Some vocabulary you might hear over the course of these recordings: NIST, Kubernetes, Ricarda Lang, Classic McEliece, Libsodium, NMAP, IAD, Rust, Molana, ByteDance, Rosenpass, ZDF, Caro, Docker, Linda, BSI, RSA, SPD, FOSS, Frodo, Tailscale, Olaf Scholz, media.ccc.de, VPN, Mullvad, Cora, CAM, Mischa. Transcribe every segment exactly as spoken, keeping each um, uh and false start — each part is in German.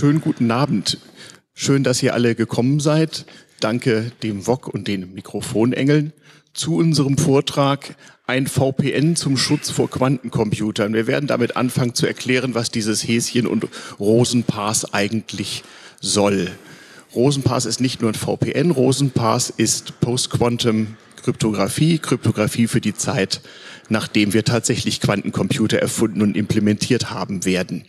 schönen guten Abend. Schön, dass ihr alle gekommen seid. Danke dem V O C und den Mikrofonengeln zu unserem Vortrag ein V P N zum Schutz vor Quantencomputern. Wir werden damit anfangen zu erklären, was dieses Häschen und Rosenpass eigentlich soll. Rosenpass ist nicht nur ein V P N, Rosenpass ist Post-Quantum Kryptographie, Kryptographie für die Zeit, nachdem wir tatsächlich Quantencomputer erfunden und implementiert haben werden.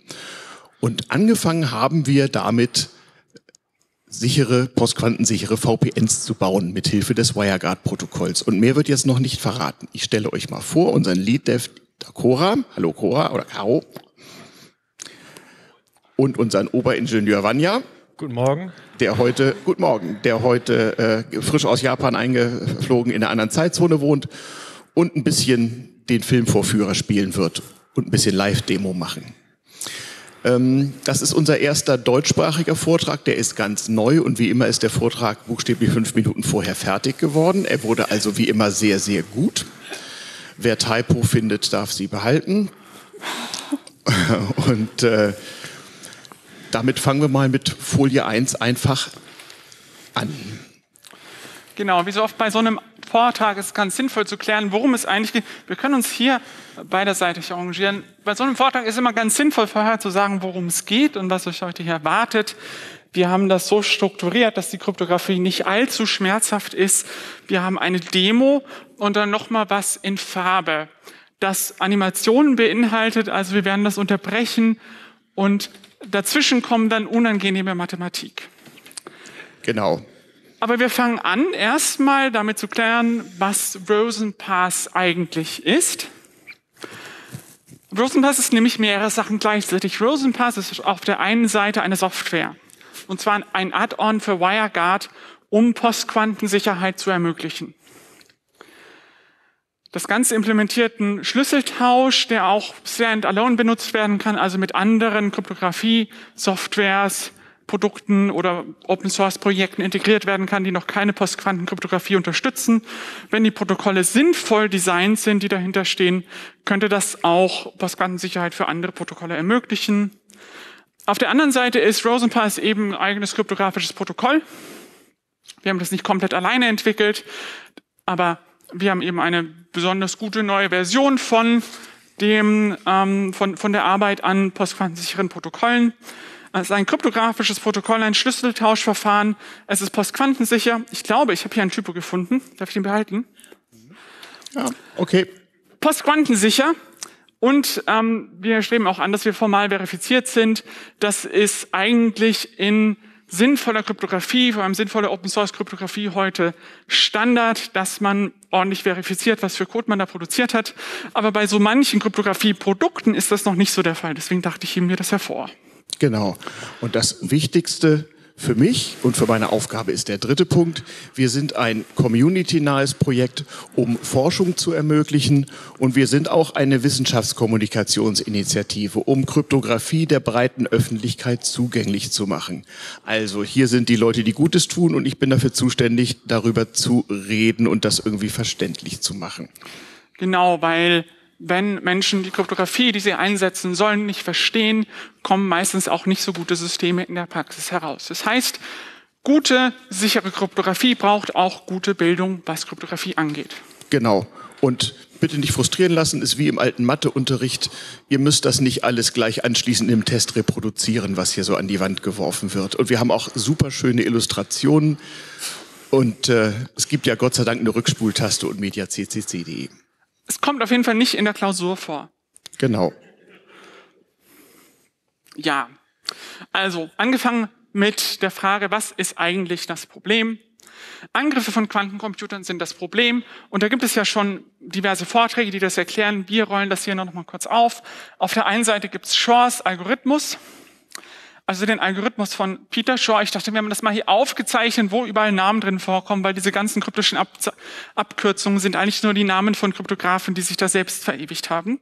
Und angefangen haben wir damit, sichere, postquantensichere V P Ns zu bauen, mithilfe des WireGuard-Protokolls. Und mehr wird jetzt noch nicht verraten. Ich stelle euch mal vor, unseren Lead-Dev Cora, hallo Cora oder Caro, und unseren Oberingenieur Vanja. Guten Morgen. Der heute, guten Morgen, der heute äh, frisch aus Japan eingeflogen, in einer anderen Zeitzone wohnt und ein bisschen den Filmvorführer spielen wird und ein bisschen Live-Demo machen. Ähm, das ist unser erster deutschsprachiger Vortrag, der ist ganz neu und wie immer ist der Vortrag buchstäblich fünf Minuten vorher fertig geworden. Er wurde also wie immer sehr, sehr gut. Wer Typo findet, darf sie behalten. Und äh, damit fangen wir mal mit Folie eins einfach an. Genau, wie so oft bei so einem Vortrag ist es ganz sinnvoll zu klären, worum es eigentlich geht. Wir können uns hier beiderseitig arrangieren. Bei so einem Vortrag ist immer ganz sinnvoll, vorher zu sagen, worum es geht und was euch heute hier erwartet. Wir haben das so strukturiert, dass die Kryptographie nicht allzu schmerzhaft ist. Wir haben eine Demo und dann nochmal was in Farbe, das Animationen beinhaltet. Also wir werden das unterbrechen und dazwischen kommen dann unangenehme Mathematik. Genau. Aber wir fangen an, erstmal damit zu klären, was Rosenpass eigentlich ist. Rosenpass ist nämlich mehrere Sachen gleichzeitig. Rosenpass ist auf der einen Seite eine Software. Und zwar ein Add-on für WireGuard, um Postquantensicherheit zu ermöglichen. Das Ganze implementiert einen Schlüsseltausch, der auch Stand-alone benutzt werden kann, also mit anderen Kryptographie-Softwares, Produkten oder Open-Source-Projekten integriert werden kann, die noch keine Postquantenkryptographie unterstützen. Wenn die Protokolle sinnvoll designt sind, die dahinter stehen, könnte das auch Postquantensicherheit für andere Protokolle ermöglichen. Auf der anderen Seite ist Rosenpass eben ein eigenes kryptografisches Protokoll. Wir haben das nicht komplett alleine entwickelt, aber wir haben eben eine besonders gute neue Version von, dem, ähm, von, von der Arbeit an postquantensicheren Protokollen. Es ist ein kryptografisches Protokoll, ein Schlüsseltauschverfahren. Es ist postquantensicher. Ich glaube, ich habe hier einen Typo gefunden. Darf ich den behalten? Ja, okay. Postquantensicher. Und ähm, wir streben auch an, dass wir formal verifiziert sind. Das ist eigentlich in sinnvoller Kryptographie, vor allem sinnvoller Open-Source-Kryptographie heute Standard, dass man ordentlich verifiziert, was für Code man da produziert hat. Aber bei so manchen Kryptographie-Produkten ist das noch nicht so der Fall. Deswegen dachte ich, ich hebe mir das hervor. Genau. Und das Wichtigste für mich und für meine Aufgabe ist der dritte Punkt. Wir sind ein community-nahes Projekt, um Forschung zu ermöglichen. Und wir sind auch eine Wissenschaftskommunikationsinitiative, um Kryptographie der breiten Öffentlichkeit zugänglich zu machen. Also hier sind die Leute, die Gutes tun und ich bin dafür zuständig, darüber zu reden und das irgendwie verständlich zu machen. Genau, weil wenn Menschen die Kryptographie, die sie einsetzen sollen, nicht verstehen, kommen meistens auch nicht so gute Systeme in der Praxis heraus. Das heißt, gute, sichere Kryptographie braucht auch gute Bildung, was Kryptographie angeht. Genau. Und bitte nicht frustrieren lassen, ist wie im alten Matheunterricht. Ihr müsst das nicht alles gleich anschließend im Test reproduzieren, was hier so an die Wand geworfen wird. Und wir haben auch super schöne Illustrationen. Und äh, es gibt ja Gott sei Dank eine Rückspultaste und media punkt c c c punkt d e. Es kommt auf jeden Fall nicht in der Klausur vor. Genau. Ja, also angefangen mit der Frage, was ist eigentlich das Problem? Angriffe von Quantencomputern sind das Problem. Und da gibt es ja schon diverse Vorträge, die das erklären. Wir rollen das hier noch mal kurz auf. Auf der einen Seite gibt es Shors Algorithmus, also den Algorithmus von Peter Shor. Ich dachte, wir haben das mal hier aufgezeichnet, wo überall Namen drin vorkommen, weil diese ganzen kryptischen Ab Abkürzungen sind eigentlich nur die Namen von Kryptografen, die sich da selbst verewigt haben. Mhm.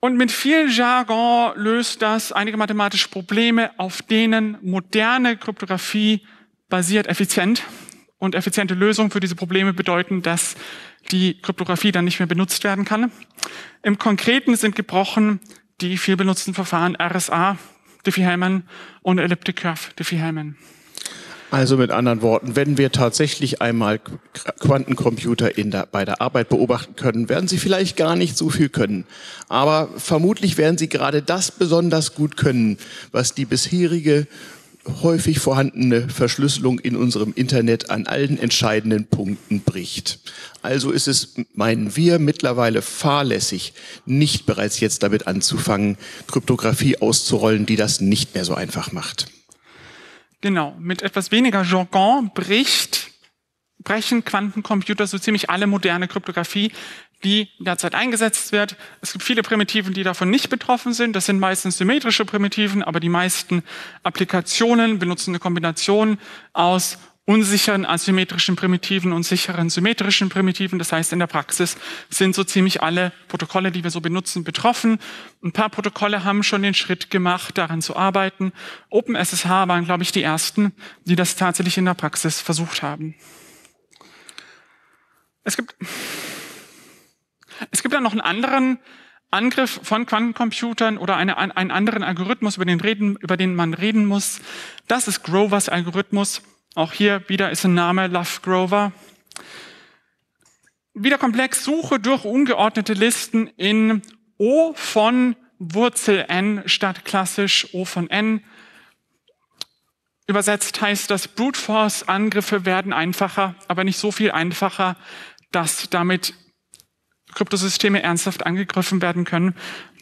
Und mit viel Jargon löst das einige mathematische Probleme, auf denen moderne Kryptographie basiert effizient. Und effiziente Lösungen für diese Probleme bedeuten, dass die Kryptographie dann nicht mehr benutzt werden kann. Im Konkreten sind gebrochen die viel benutzten Verfahren R S A, Diffie-Hellman und Elliptic Curve Diffie-Hellman. Also mit anderen Worten, wenn wir tatsächlich einmal Quantencomputer in der, bei der Arbeit beobachten können, werden sie vielleicht gar nicht so viel können. Aber vermutlich werden sie gerade das besonders gut können, was die bisherige häufig vorhandene Verschlüsselung in unserem Internet an allen entscheidenden Punkten bricht. Also ist es, meinen wir, mittlerweile fahrlässig, nicht bereits jetzt damit anzufangen, Kryptographie auszurollen, die das nicht mehr so einfach macht. Genau, mit etwas weniger Jargon bricht, brechen Quantencomputer so ziemlich alle moderne Kryptographie, die derzeit eingesetzt wird. Es gibt viele Primitiven, die davon nicht betroffen sind. Das sind meistens symmetrische Primitiven, aber die meisten Applikationen benutzen eine Kombination aus unsicheren asymmetrischen Primitiven und sicheren symmetrischen Primitiven. Das heißt, in der Praxis sind so ziemlich alle Protokolle, die wir so benutzen, betroffen. Ein paar Protokolle haben schon den Schritt gemacht, daran zu arbeiten. OpenSSH waren, glaube ich, die ersten, die das tatsächlich in der Praxis versucht haben. Es gibt, es gibt dann noch einen anderen Angriff von Quantencomputern oder eine, einen anderen Algorithmus, über den, reden, über den man reden muss. Das ist Grovers Algorithmus. Auch hier wieder ist ein Name, Lov Grover. Wieder komplex, Suche durch ungeordnete Listen in O von Wurzel N statt klassisch O von N. Übersetzt heißt das, Brute Force Angriffe werden einfacher, aber nicht so viel einfacher, dass damit Kryptosysteme ernsthaft angegriffen werden können.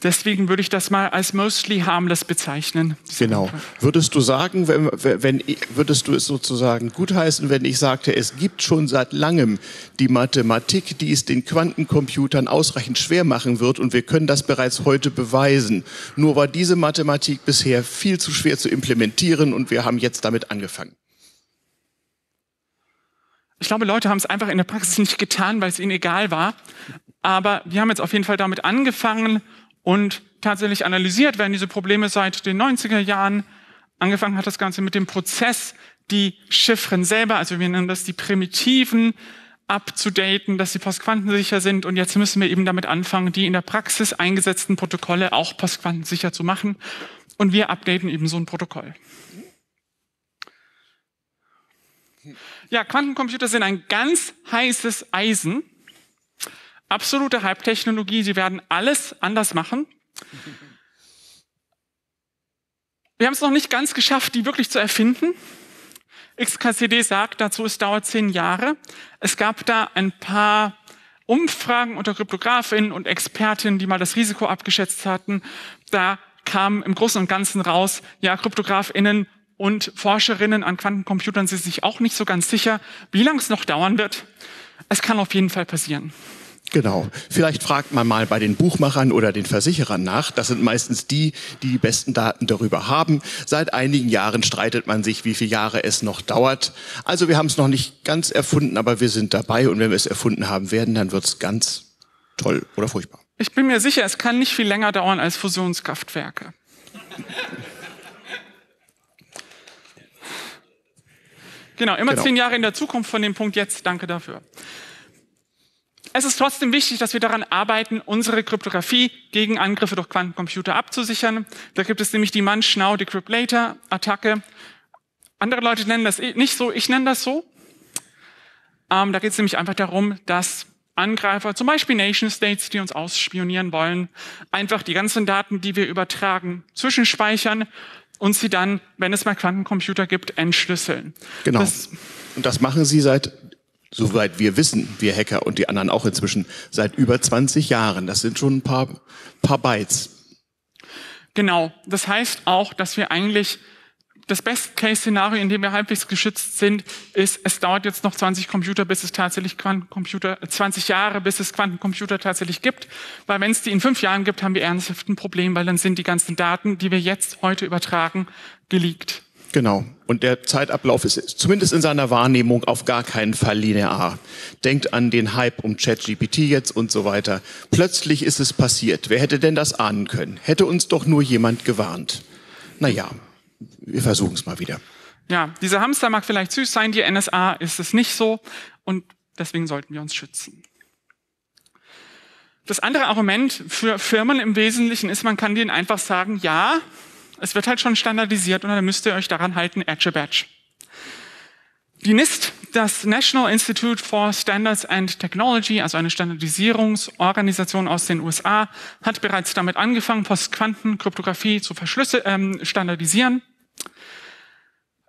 Deswegen würde ich das mal als mostly harmless bezeichnen. Genau. Würdest du sagen, wenn, wenn, würdest du es sozusagen gutheißen, wenn ich sagte, es gibt schon seit langem die Mathematik, die es den Quantencomputern ausreichend schwer machen wird und wir können das bereits heute beweisen. Nur war diese Mathematik bisher viel zu schwer zu implementieren und wir haben jetzt damit angefangen. Ich glaube, Leute haben es einfach in der Praxis nicht getan, weil es ihnen egal war. Aber wir haben jetzt auf jeden Fall damit angefangen und tatsächlich analysiert werden diese Probleme seit den neunziger Jahren. Angefangen hat das Ganze mit dem Prozess, die Chiffren selber, also wir nennen das die Primitiven, abzudaten, dass sie postquantensicher sind. Und jetzt müssen wir eben damit anfangen, die in der Praxis eingesetzten Protokolle auch postquantensicher zu machen. Und wir updaten eben so ein Protokoll. Ja, Quantencomputer sind ein ganz heißes Eisen. Absolute Hype-Technologie, sie werden alles anders machen. Wir haben es noch nicht ganz geschafft, die wirklich zu erfinden. X K C D sagt dazu, es dauert zehn Jahre. Es gab da ein paar Umfragen unter Kryptografinnen und Expertinnen, die mal das Risiko abgeschätzt hatten. Da kam im Großen und Ganzen raus, ja, KryptografInnen und Forscherinnen an Quantencomputern sind sich auch nicht so ganz sicher, wie lange es noch dauern wird. Es kann auf jeden Fall passieren. Genau. Vielleicht fragt man mal bei den Buchmachern oder den Versicherern nach. Das sind meistens die, die die besten Daten darüber haben. Seit einigen Jahren streitet man sich, wie viele Jahre es noch dauert. Also wir haben es noch nicht ganz erfunden, aber wir sind dabei. Und wenn wir es erfunden haben werden, dann wird es ganz toll oder furchtbar. Ich bin mir sicher, es kann nicht viel länger dauern als Fusionskraftwerke. Genau, immer genau. Zehn Jahre in der Zukunft von dem Punkt jetzt. Danke dafür. Es ist trotzdem wichtig, dass wir daran arbeiten, unsere Kryptographie gegen Angriffe durch Quantencomputer abzusichern. Da gibt es nämlich die Munch Now Decrypt Later Attacke. Andere Leute nennen das nicht so, ich nenne das so. Ähm, da geht es nämlich einfach darum, dass Angreifer, zum Beispiel Nation States, die uns ausspionieren wollen, einfach die ganzen Daten, die wir übertragen, zwischenspeichern und sie dann, wenn es mal Quantencomputer gibt, entschlüsseln. Genau. Das, und das machen sie seit, soweit wir wissen, wir Hacker und die anderen auch inzwischen, seit über zwanzig Jahren. Das sind schon ein paar, paar Bytes. Genau. Das heißt auch, dass wir eigentlich das Best-Case-Szenario, in dem wir halbwegs geschützt sind, ist, es dauert jetzt noch zwanzig Computer, bis es tatsächlich Quantencomputer, zwanzig Jahre, bis es Quantencomputer tatsächlich gibt. Weil wenn es die in fünf Jahren gibt, haben wir ernsthaft ein Problem, weil dann sind die ganzen Daten, die wir jetzt heute übertragen, geleakt. Genau. Und der Zeitablauf ist zumindest in seiner Wahrnehmung auf gar keinen Fall linear. Denkt an den Hype um ChatGPT jetzt und so weiter. Plötzlich ist es passiert. Wer hätte denn das ahnen können? Hätte uns doch nur jemand gewarnt. Naja, wir versuchen es mal wieder. Ja, dieser Hamster mag vielleicht süß sein, die N S A ist es nicht so. Und deswegen sollten wir uns schützen. Das andere Argument für Firmen im Wesentlichen ist, man kann denen einfach sagen, ja, es wird halt schon standardisiert und dann müsst ihr euch daran halten, Edge Badge. Die N I S T, das National Institute for Standards and Technology, also eine Standardisierungsorganisation aus den U S A, hat bereits damit angefangen, Postquantenkryptographie zu verschlüsseln, ähm, standardisieren.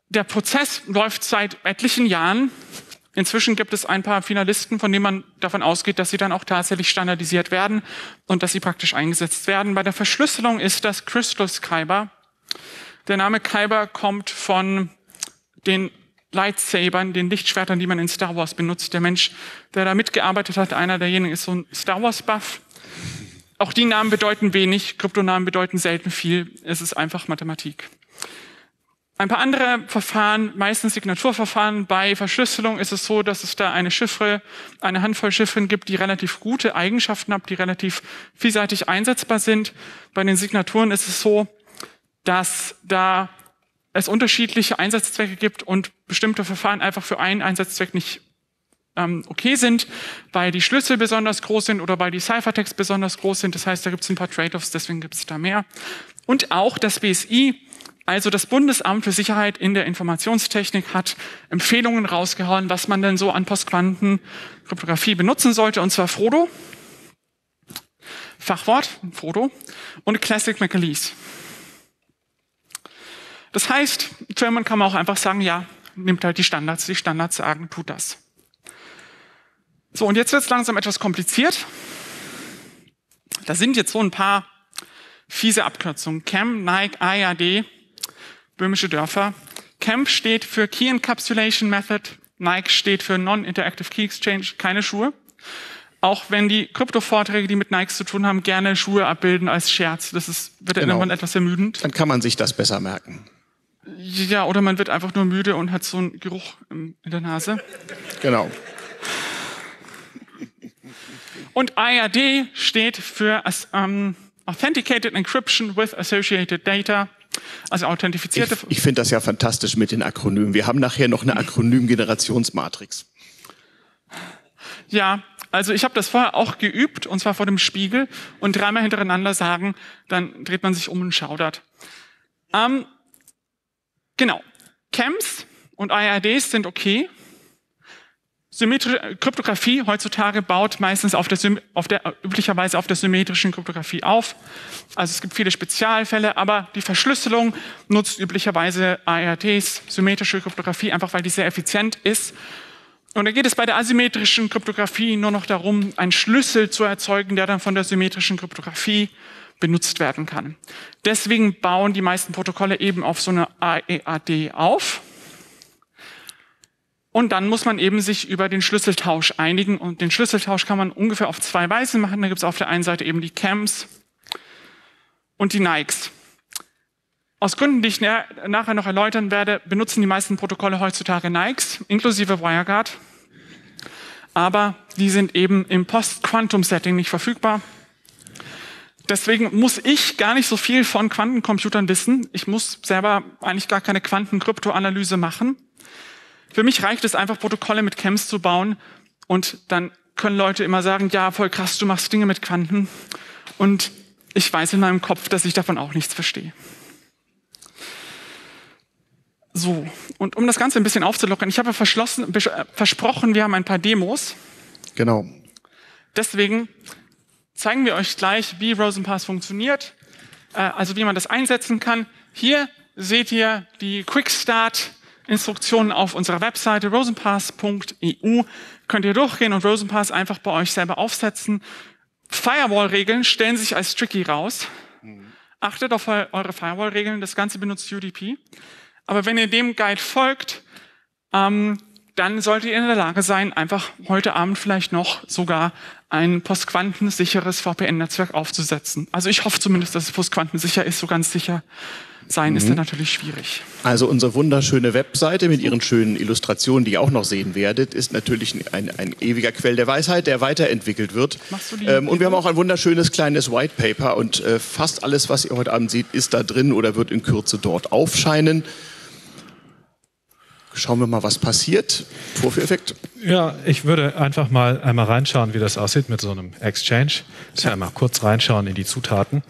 Der Prozess läuft seit etlichen Jahren. Inzwischen gibt es ein paar Finalisten, von denen man davon ausgeht, dass sie dann auch tatsächlich standardisiert werden und dass sie praktisch eingesetzt werden. Bei der Verschlüsselung ist das Crystals-Kyber. Der Name Kyber kommt von den Lightsabern, den Lichtschwertern, die man in Star Wars benutzt. Der Mensch, der da mitgearbeitet hat, einer derjenigen, ist so ein Star Wars-Buff. Auch die Namen bedeuten wenig, Kryptonamen bedeuten selten viel. Es ist einfach Mathematik. Ein paar andere Verfahren, meistens Signaturverfahren. Bei Verschlüsselung ist es so, dass es da eine Chiffre, eine Handvoll Chiffren gibt, die relativ gute Eigenschaften haben, die relativ vielseitig einsetzbar sind. Bei den Signaturen ist es so, dass da es unterschiedliche Einsatzzwecke gibt und bestimmte Verfahren einfach für einen Einsatzzweck nicht ähm, okay sind, weil die Schlüssel besonders groß sind oder weil die Ciphertext besonders groß sind. Das heißt, da gibt es ein paar Trade-offs, deswegen gibt es da mehr. Und auch das B S I, also das Bundesamt für Sicherheit in der Informationstechnik, hat Empfehlungen rausgehauen, was man denn so an Postquantenkryptographie benutzen sollte, und zwar Frodo, Fachwort Frodo, und Classic McEliece. Das heißt, German kann man auch einfach sagen, ja, nimmt halt die Standards, die Standards sagen, tut das. So, und jetzt wird es langsam etwas kompliziert. Da sind jetzt so ein paar fiese Abkürzungen. C A M, Nike, I A D, böhmische Dörfer. C A M steht für Key Encapsulation Method, Nike steht für Non-Interactive Key Exchange, keine Schuhe. Auch wenn die Krypto-Vorträge, die mit Nikes zu tun haben, gerne Schuhe abbilden als Scherz. Das ist, wird genau. Irgendwann etwas ermüdend. Dann kann man sich das besser merken. Ja, oder man wird einfach nur müde und hat so einen Geruch in der Nase. Genau. Und I A D steht für ähm, Authenticated Encryption with Associated Data, also authentifizierte... Ich, ich finde das ja fantastisch mit den Akronymen. Wir haben nachher noch eine Akronym-Generationsmatrix. Ja, also ich habe das vorher auch geübt, und zwar vor dem Spiegel, und dreimal hintereinander sagen, dann dreht man sich um und schaudert. Ähm... Genau, C A Ms und I A Ds sind okay. Symmetrische Kryptographie heutzutage baut meistens auf der, auf der, üblicherweise auf der symmetrischen Kryptographie auf. Also es gibt viele Spezialfälle, aber die Verschlüsselung nutzt üblicherweise I A Ds, symmetrische Kryptographie, einfach weil die sehr effizient ist. Und da geht es bei der asymmetrischen Kryptographie nur noch darum, einen Schlüssel zu erzeugen, der dann von der symmetrischen Kryptographie benutzt werden kann. Deswegen bauen die meisten Protokolle eben auf so eine I A D auf. Und dann muss man eben sich über den Schlüsseltausch einigen. Und den Schlüsseltausch kann man ungefähr auf zwei Weisen machen. Da gibt es auf der einen Seite eben die C A Ms und die Nikes. Aus Gründen, die ich nachher noch erläutern werde, benutzen die meisten Protokolle heutzutage Nikes, inklusive WireGuard. Aber die sind eben im Post-Quantum-Setting nicht verfügbar. Deswegen muss ich gar nicht so viel von Quantencomputern wissen. Ich muss selber eigentlich gar keine Quantenkryptoanalyse machen. Für mich reicht es einfach, Protokolle mit C A Ms zu bauen. Und dann können Leute immer sagen, ja, voll krass, du machst Dinge mit Quanten. Und ich weiß in meinem Kopf, dass ich davon auch nichts verstehe. So, und um das Ganze ein bisschen aufzulockern, ich habe ja verschlossen, versprochen, wir haben ein paar Demos. Genau. Deswegen... zeigen wir euch gleich, wie Rosenpass funktioniert, also wie man das einsetzen kann. Hier seht ihr die Quick-Start-Instruktionen auf unserer Webseite rosenpass punkt e u. Könnt ihr durchgehen und Rosenpass einfach bei euch selber aufsetzen. Firewall-Regeln stellen sich als tricky raus. Achtet auf eure Firewall-Regeln, das Ganze benutzt U D P. Aber wenn ihr dem Guide folgt, ähm, dann solltet ihr in der Lage sein, einfach heute Abend vielleicht noch sogar ein postquantensicheres V P N-Netzwerk aufzusetzen. Also ich hoffe zumindest, dass es postquantensicher ist. So ganz sicher sein mhm. ist dann natürlich schwierig. Also unsere wunderschöne Webseite mit ihren schönen Illustrationen, die ihr auch noch sehen werdet, ist natürlich ein, ein ewiger Quell der Weisheit, der weiterentwickelt wird. Machst du die ähm, und wir haben auch ein wunderschönes kleines White Paper, und äh, fast alles, was ihr heute Abend seht, ist da drin oder wird in Kürze dort aufscheinen. schauen wir mal, was passiert. Vorführeffekt. Ja, ich würde einfach mal einmal reinschauen, wie das aussieht mit so einem Exchange. Ich einmal kurz reinschauen in die Zutaten.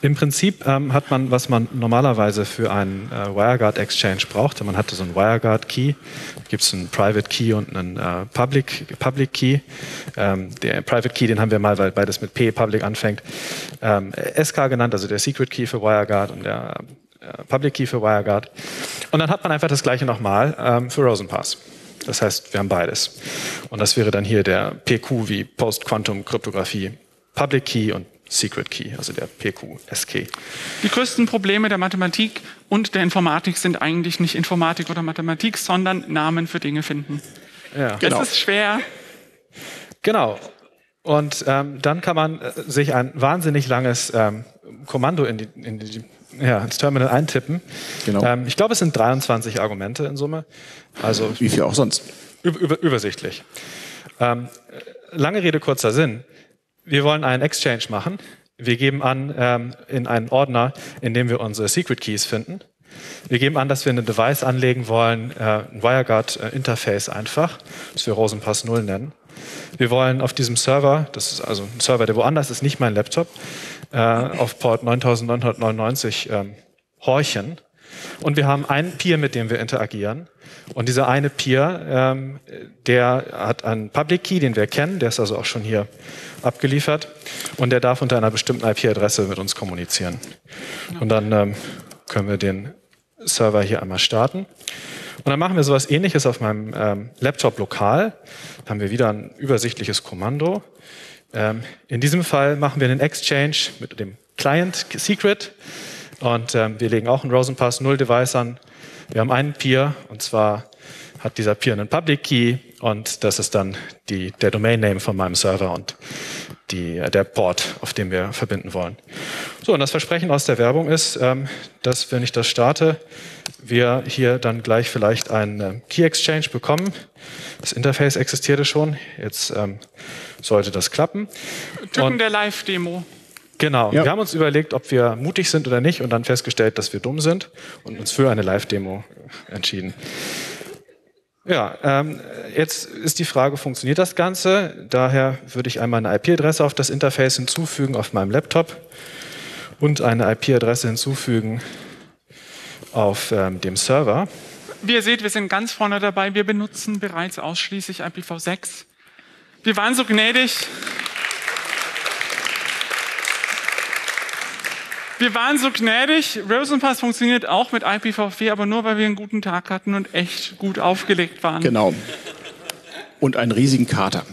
Im Prinzip ähm, hat man, was man normalerweise für einen äh, WireGuard-Exchange braucht. Man hatte so einen WireGuard-Key, da gibt es einen Private Key und einen äh, Public, Public Key. Ähm, der Private Key, den haben wir mal, weil beides mit P, Public, anfängt. Ähm, S K genannt, also der Secret Key für WireGuard und der äh, Public Key für WireGuard. Und dann hat man einfach das gleiche nochmal ähm, für Rosenpass. Das heißt, wir haben beides. Und das wäre dann hier der P Q wie Post-Quantum-Kryptographie Public Key und Secret Key, also der P Q S K. Die größten Probleme der Mathematik und der Informatik sind eigentlich nicht Informatik oder Mathematik, sondern Namen für Dinge finden. Ja, genau. Das ist schwer. Genau. Und ähm, dann kann man äh, sich ein wahnsinnig langes ähm, Kommando in die, in die Ja, ins Terminal eintippen. Genau. Ähm, ich glaube, es sind dreiundzwanzig Argumente in Summe. Also wie viel auch sonst. Über, übersichtlich. Ähm, lange Rede, kurzer Sinn. Wir wollen einen Exchange machen. Wir geben an ähm, in einen Ordner, in dem wir unsere Secret Keys finden. Wir geben an, dass wir ein Device anlegen wollen, äh, ein WireGuard-Interface einfach, das wir Rosenpass null nennen. Wir wollen auf diesem Server, das ist also ein Server, der woanders ist, nicht mein Laptop, äh, auf Port neuntausendneunhundertneunundneunzig ähm, horchen. Und wir haben einen Peer, mit dem wir interagieren. Und dieser eine Peer, ähm, der hat einen Public Key, den wir kennen, der ist also auch schon hier abgeliefert. Und der darf unter einer bestimmten I P-Adresse mit uns kommunizieren. Und dann ähm, können wir den Server hier einmal starten. Und dann machen wir sowas Ähnliches auf meinem ähm, Laptop lokal. Da haben wir wieder ein übersichtliches Kommando. Ähm, in diesem Fall machen wir einen Exchange mit dem Client Secret. Und ähm, wir legen auch einen Rosenpass null Device an. Wir haben einen Peer, und zwar hat dieser Peer einen Public Key. Und das ist dann die, der Domain Name von meinem Server und die, der Port, auf dem wir verbinden wollen. So, und das Versprechen aus der Werbung ist, ähm, dass, wenn ich das starte, wir hier dann gleich vielleicht einen Key Exchange bekommen. Das Interface existierte schon, jetzt ähm, sollte das klappen. Tücken der Live-Demo. Genau, ja. Wir haben uns überlegt, ob wir mutig sind oder nicht und dann festgestellt, dass wir dumm sind und uns für eine Live-Demo entschieden. Ja, ähm, jetzt ist die Frage, funktioniert das Ganze? Daher würde ich einmal eine I P-Adresse auf das Interface hinzufügen auf meinem Laptop und eine I P-Adresse hinzufügen auf ähm, dem Server. Wie ihr seht, wir sind ganz vorne dabei. Wir benutzen bereits ausschließlich I P v sechs. Wir waren so gnädig. Wir waren so gnädig. Rosenpass funktioniert auch mit I P v vier, aber nur, weil wir einen guten Tag hatten und echt gut aufgelegt waren. Genau. Und einen riesigen Kater.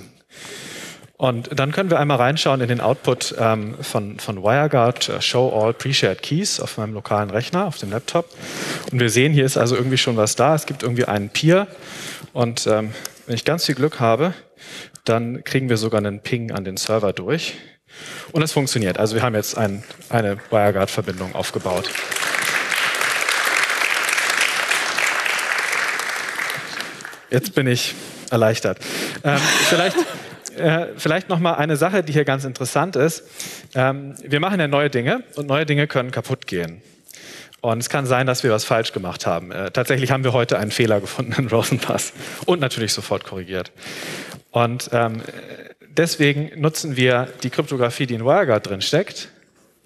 Und dann können wir einmal reinschauen in den Output ähm, von, von WireGuard, äh, Show All Pre-Shared Keys auf meinem lokalen Rechner, auf dem Laptop. Und wir sehen, hier ist also irgendwie schon was da. Es gibt irgendwie einen Peer. Und ähm, wenn ich ganz viel Glück habe, dann kriegen wir sogar einen Ping an den Server durch. Und das funktioniert. Also wir haben jetzt ein, eine WireGuard-Verbindung aufgebaut. Jetzt bin ich erleichtert. Ähm, vielleicht... Äh, vielleicht noch mal eine Sache, die hier ganz interessant ist. Ähm, wir machen ja neue Dinge und neue Dinge können kaputt gehen. Und es kann sein, dass wir was falsch gemacht haben. Äh, tatsächlich haben wir heute einen Fehler gefunden in Rosenpass und natürlich sofort korrigiert. Und ähm, deswegen nutzen wir die Kryptographie, die in WireGuard drin steckt,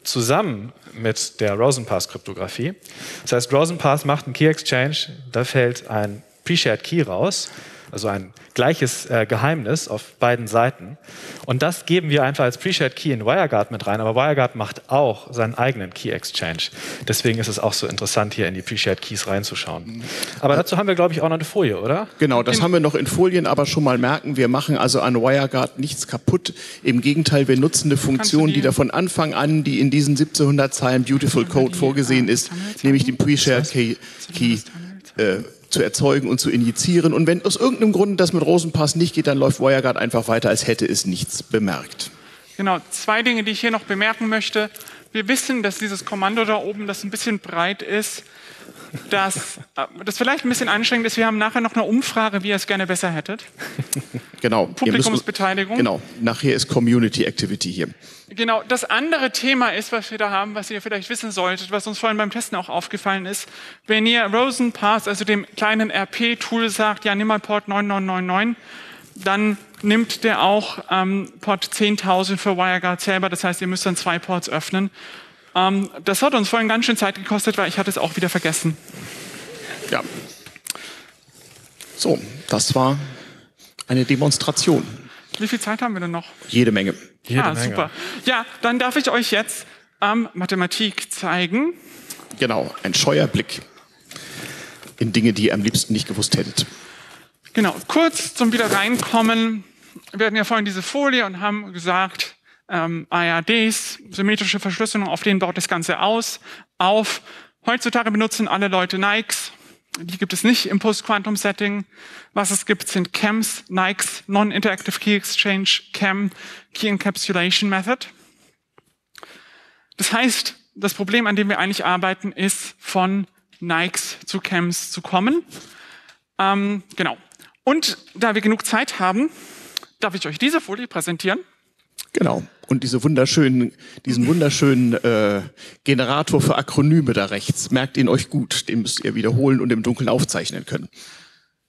zusammen mit der Rosenpass-Kryptographie. Das heißt, Rosenpass macht einen Key-Exchange, da fällt ein Pre-Shared Key raus. Also ein gleiches äh, Geheimnis auf beiden Seiten. Und das geben wir einfach als Pre-Shared Key in WireGuard mit rein. Aber WireGuard macht auch seinen eigenen Key Exchange. Deswegen ist es auch so interessant, hier in die Pre-Shared Keys reinzuschauen. Aber dazu haben wir, glaube ich, auch noch eine Folie, oder? Genau, das haben wir noch in Folien, aber schon mal merken, wir machen also an WireGuard nichts kaputt. Im Gegenteil, wir nutzen eine Funktion, die da von Anfang an, die in diesen siebzehnhundert Zeilen Beautiful Code vorgesehen ist, nämlich den Pre-Shared Key, Key äh, zu erzeugen und zu injizieren. Und wenn aus irgendeinem Grund das mit Rosenpass nicht geht, dann läuft WireGuard einfach weiter, als hätte es nichts bemerkt. Genau, zwei Dinge, die ich hier noch bemerken möchte. Wir wissen, dass dieses Kommando da oben, das ein bisschen breit ist, dass das vielleicht ein bisschen anstrengend ist. Wir haben nachher noch eine Umfrage, wie ihr es gerne besser hättet. Genau. Publikumsbeteiligung. Genau, nachher ist Community Activity hier. Genau, das andere Thema ist, was wir da haben, was ihr vielleicht wissen solltet, was uns vorhin beim Testen auch aufgefallen ist. Wenn ihr Rosenpass, also dem kleinen R P-Tool, sagt, ja, nimm mal Port neun neun neun neun, dann nimmt der auch ähm, Port zehntausend für WireGuard selber. Das heißt, ihr müsst dann zwei Ports öffnen. Ähm, das hat uns vorhin ganz schön Zeit gekostet, weil ich hatte es auch wieder vergessen. Ja. So, das war eine Demonstration. Wie viel Zeit haben wir denn noch? Jede Menge. Jede ah, Menge. Super. Ja, dann darf ich euch jetzt ähm, Mathematik zeigen. Genau, ein scheuer Blick in Dinge, die ihr am liebsten nicht gewusst hättet. Genau, kurz zum Wiederreinkommen. Wir hatten ja vorhin diese Folie und haben gesagt, ähm, A R Ds, symmetrische Verschlüsselung, auf denen baut das Ganze aus. Auf. Heutzutage benutzen alle Leute Nikes. Die gibt es nicht im Post-Quantum-Setting. Was es gibt, sind C A Ms, Nikes, Non-Interactive Key Exchange, C A M, Key Encapsulation Method. Das heißt, das Problem, an dem wir eigentlich arbeiten, ist, von Nikes zu C A Ms zu kommen. Ähm, genau. Und da wir genug Zeit haben, darf ich euch diese Folie präsentieren. Genau. Und diese wunderschönen, diesen wunderschönen äh, Generator für Akronyme da rechts. Merkt ihn euch gut. Den müsst ihr wiederholen und im Dunkeln aufzeichnen können.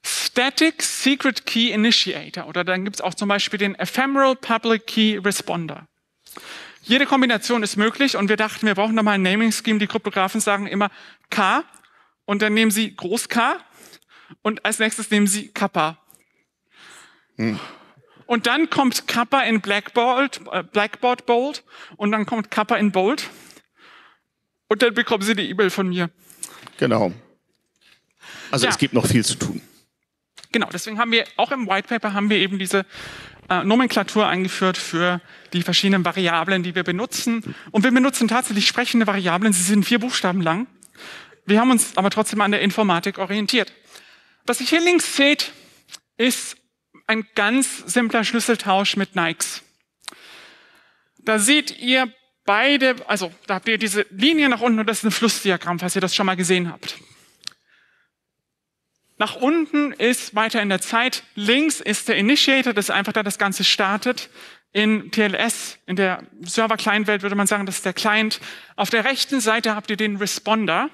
Static Secret Key Initiator. Oder dann gibt es auch zum Beispiel den Ephemeral Public Key Responder. Jede Kombination ist möglich. Und wir dachten, wir brauchen nochmal ein Naming Scheme. Die Kryptografen sagen immer K. Und dann nehmen sie Groß K. Und als nächstes nehmen sie Kappa. Hm. Und dann kommt Kappa in Blackboard, äh, Blackboard Bold. Und dann kommt Kappa in Bold. Und dann bekommen sie die E-Mail von mir. Genau. Also ja. Es gibt noch viel zu tun. Genau, deswegen haben wir, auch im White Paper haben wir eben diese äh, Nomenklatur eingeführt für die verschiedenen Variablen, die wir benutzen. Und wir benutzen tatsächlich sprechende Variablen. Sie sind vier Buchstaben lang. Wir haben uns aber trotzdem an der Informatik orientiert. Was ihr hier links seht, ist ein ganz simpler Schlüsseltausch mit Nikes. Da seht ihr beide, also da habt ihr diese Linie nach unten und das ist ein Flussdiagramm, falls ihr das schon mal gesehen habt. Nach unten ist weiter in der Zeit, links ist der Initiator, das ist einfach da das Ganze startet. In T L S, in der Server-Client-Welt würde man sagen, das ist der Client. Auf der rechten Seite habt ihr den Responder.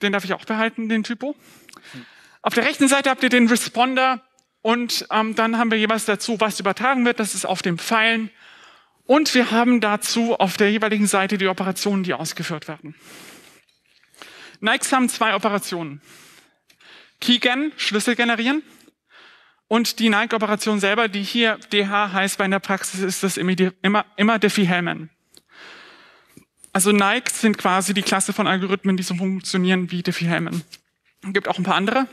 Den darf ich auch behalten, den Typo. Auf der rechten Seite habt ihr den Responder und ähm, dann haben wir jeweils dazu, was übertragen wird. Das ist auf den Pfeilen. Und wir haben dazu auf der jeweiligen Seite die Operationen, die ausgeführt werden. Nikes haben zwei Operationen. Keygen, Schlüssel generieren. Und die Nike-Operation selber, die hier D H heißt, weil in der Praxis ist das immer, immer Diffie-Hellman. Also Nikes sind quasi die Klasse von Algorithmen, die so funktionieren wie Diffie-Hellman. Es gibt auch ein paar andere,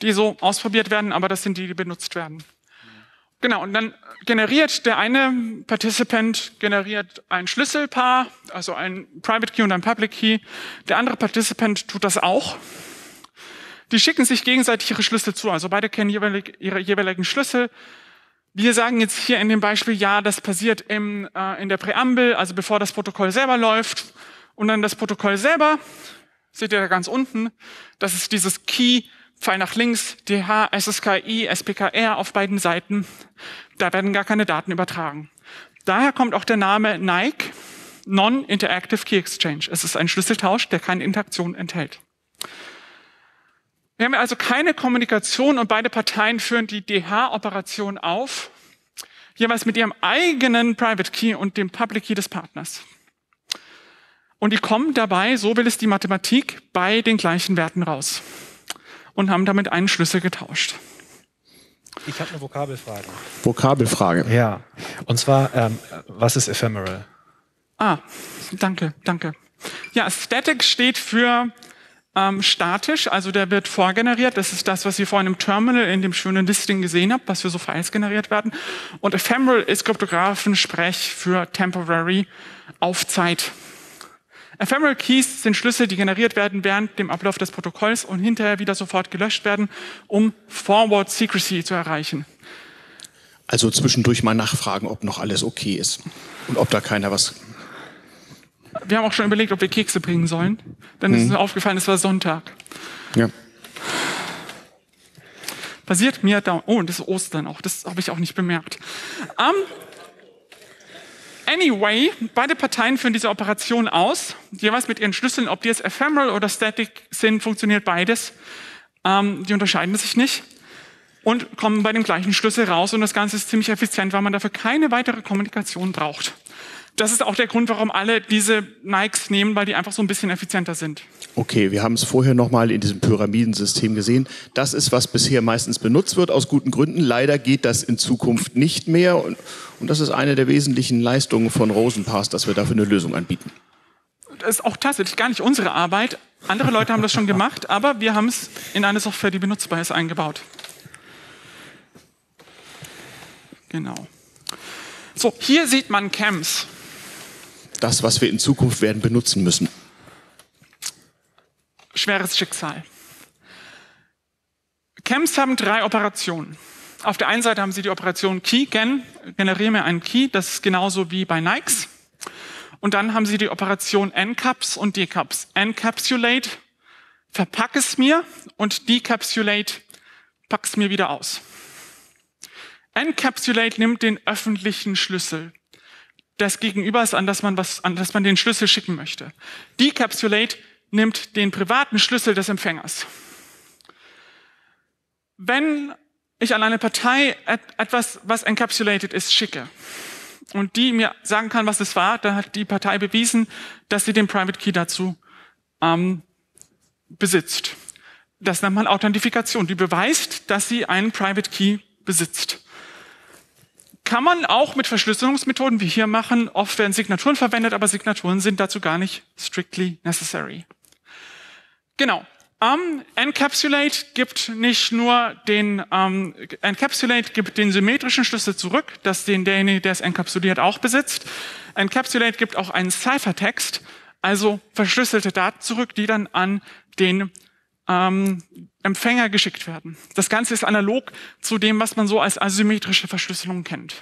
die so ausprobiert werden, aber das sind die, die benutzt werden. Genau, und dann generiert der eine Participant generiert ein Schlüsselpaar, also ein Private Key und ein Public Key. Der andere Participant tut das auch. Die schicken sich gegenseitig ihre Schlüssel zu, also beide kennen jeweilig ihre jeweiligen Schlüssel. Wir sagen jetzt hier in dem Beispiel, ja, das passiert im, äh, in der Präambel, also bevor das Protokoll selber läuft. Und dann das Protokoll selber, seht ihr da ganz unten, das ist dieses Key, Pfeil nach links, D H, S S K I, S P K R auf beiden Seiten. Da werden gar keine Daten übertragen. Daher kommt auch der Name Nike, Non-Interactive Key Exchange. Es ist ein Schlüsseltausch, der keine Interaktion enthält. Wir haben also keine Kommunikation und beide Parteien führen die D H-Operation auf, jeweils mit ihrem eigenen Private Key und dem Public Key des Partners. Und die kommen dabei, so will es die Mathematik, bei den gleichen Werten raus und haben damit einen Schlüssel getauscht. Ich habe eine Vokabelfrage. Vokabelfrage. Ja, und zwar, ähm, was ist ephemeral? Ah, danke, danke. Ja, static steht für... Ähm, statisch, also der wird vorgeneriert. Das ist das, was ihr vorhin im Terminal in dem schönen Listing gesehen habt, was für so Files generiert werden. Und ephemeral ist Kryptografen-Sprech für temporary, auf Zeit. Ephemeral Keys sind Schlüssel, die generiert werden während dem Ablauf des Protokolls und hinterher wieder sofort gelöscht werden, um Forward Secrecy zu erreichen. Also zwischendurch mal nachfragen, ob noch alles okay ist und ob da keiner was... Wir haben auch schon überlegt, ob wir Kekse bringen sollen. Dann ist mhm. mir aufgefallen, es war Sonntag. Ja. Passiert mir da... Oh, und das ist Ostern auch. Das habe ich auch nicht bemerkt. Um, anyway, beide Parteien führen diese Operation aus. Jeweils mit ihren Schlüsseln, ob die jetzt ephemeral oder static sind, funktioniert beides. Um, die unterscheiden sich nicht. Und kommen bei dem gleichen Schlüssel raus. Und das Ganze ist ziemlich effizient, weil man dafür keine weitere Kommunikation braucht. Das ist auch der Grund, warum alle diese Nikes nehmen, weil die einfach so ein bisschen effizienter sind. Okay, wir haben es vorher nochmal in diesem Pyramidensystem gesehen. Das ist, was bisher meistens benutzt wird, aus guten Gründen. Leider geht das in Zukunft nicht mehr. Und, und das ist eine der wesentlichen Leistungen von Rosenpass, dass wir dafür eine Lösung anbieten. Das ist auch tatsächlich gar nicht unsere Arbeit. Andere Leute haben das schon gemacht, aber wir haben es in eine Software, die benutzbar ist, eingebaut. Genau. So, hier sieht man Cams. Das, was wir in Zukunft werden benutzen müssen. Schweres Schicksal. Cams haben drei Operationen. Auf der einen Seite haben sie die Operation Key-Gen, generiere mir einen Key, das ist genauso wie bei Nikes. Und dann haben sie die Operation Encaps und Decaps. Encapsulate, verpack es mir, und Decapsulate, pack es mir wieder aus. Encapsulate nimmt den öffentlichen Schlüssel des Gegenübers an, dass man was, an, dass man den Schlüssel schicken möchte. Decapsulate nimmt den privaten Schlüssel des Empfängers. Wenn ich an eine Partei etwas, was encapsulated ist, schicke und die mir sagen kann, was es war, dann hat die Partei bewiesen, dass sie den Private Key dazu ähm, besitzt. Das nennt man Authentifikation. Die beweist, dass sie einen Private Key besitzt. Kann man auch mit Verschlüsselungsmethoden wie hier machen. Oft werden Signaturen verwendet, aber Signaturen sind dazu gar nicht strictly necessary. Genau. Um, Encapsulate gibt nicht nur den, um, Encapsulate gibt den symmetrischen Schlüssel zurück, dass den derjenige, der es encapsuliert, auch besitzt. Encapsulate gibt auch einen Ciphertext, also verschlüsselte Daten zurück, die dann an den ähm, Empfänger geschickt werden. Das Ganze ist analog zu dem, was man so als asymmetrische Verschlüsselung kennt.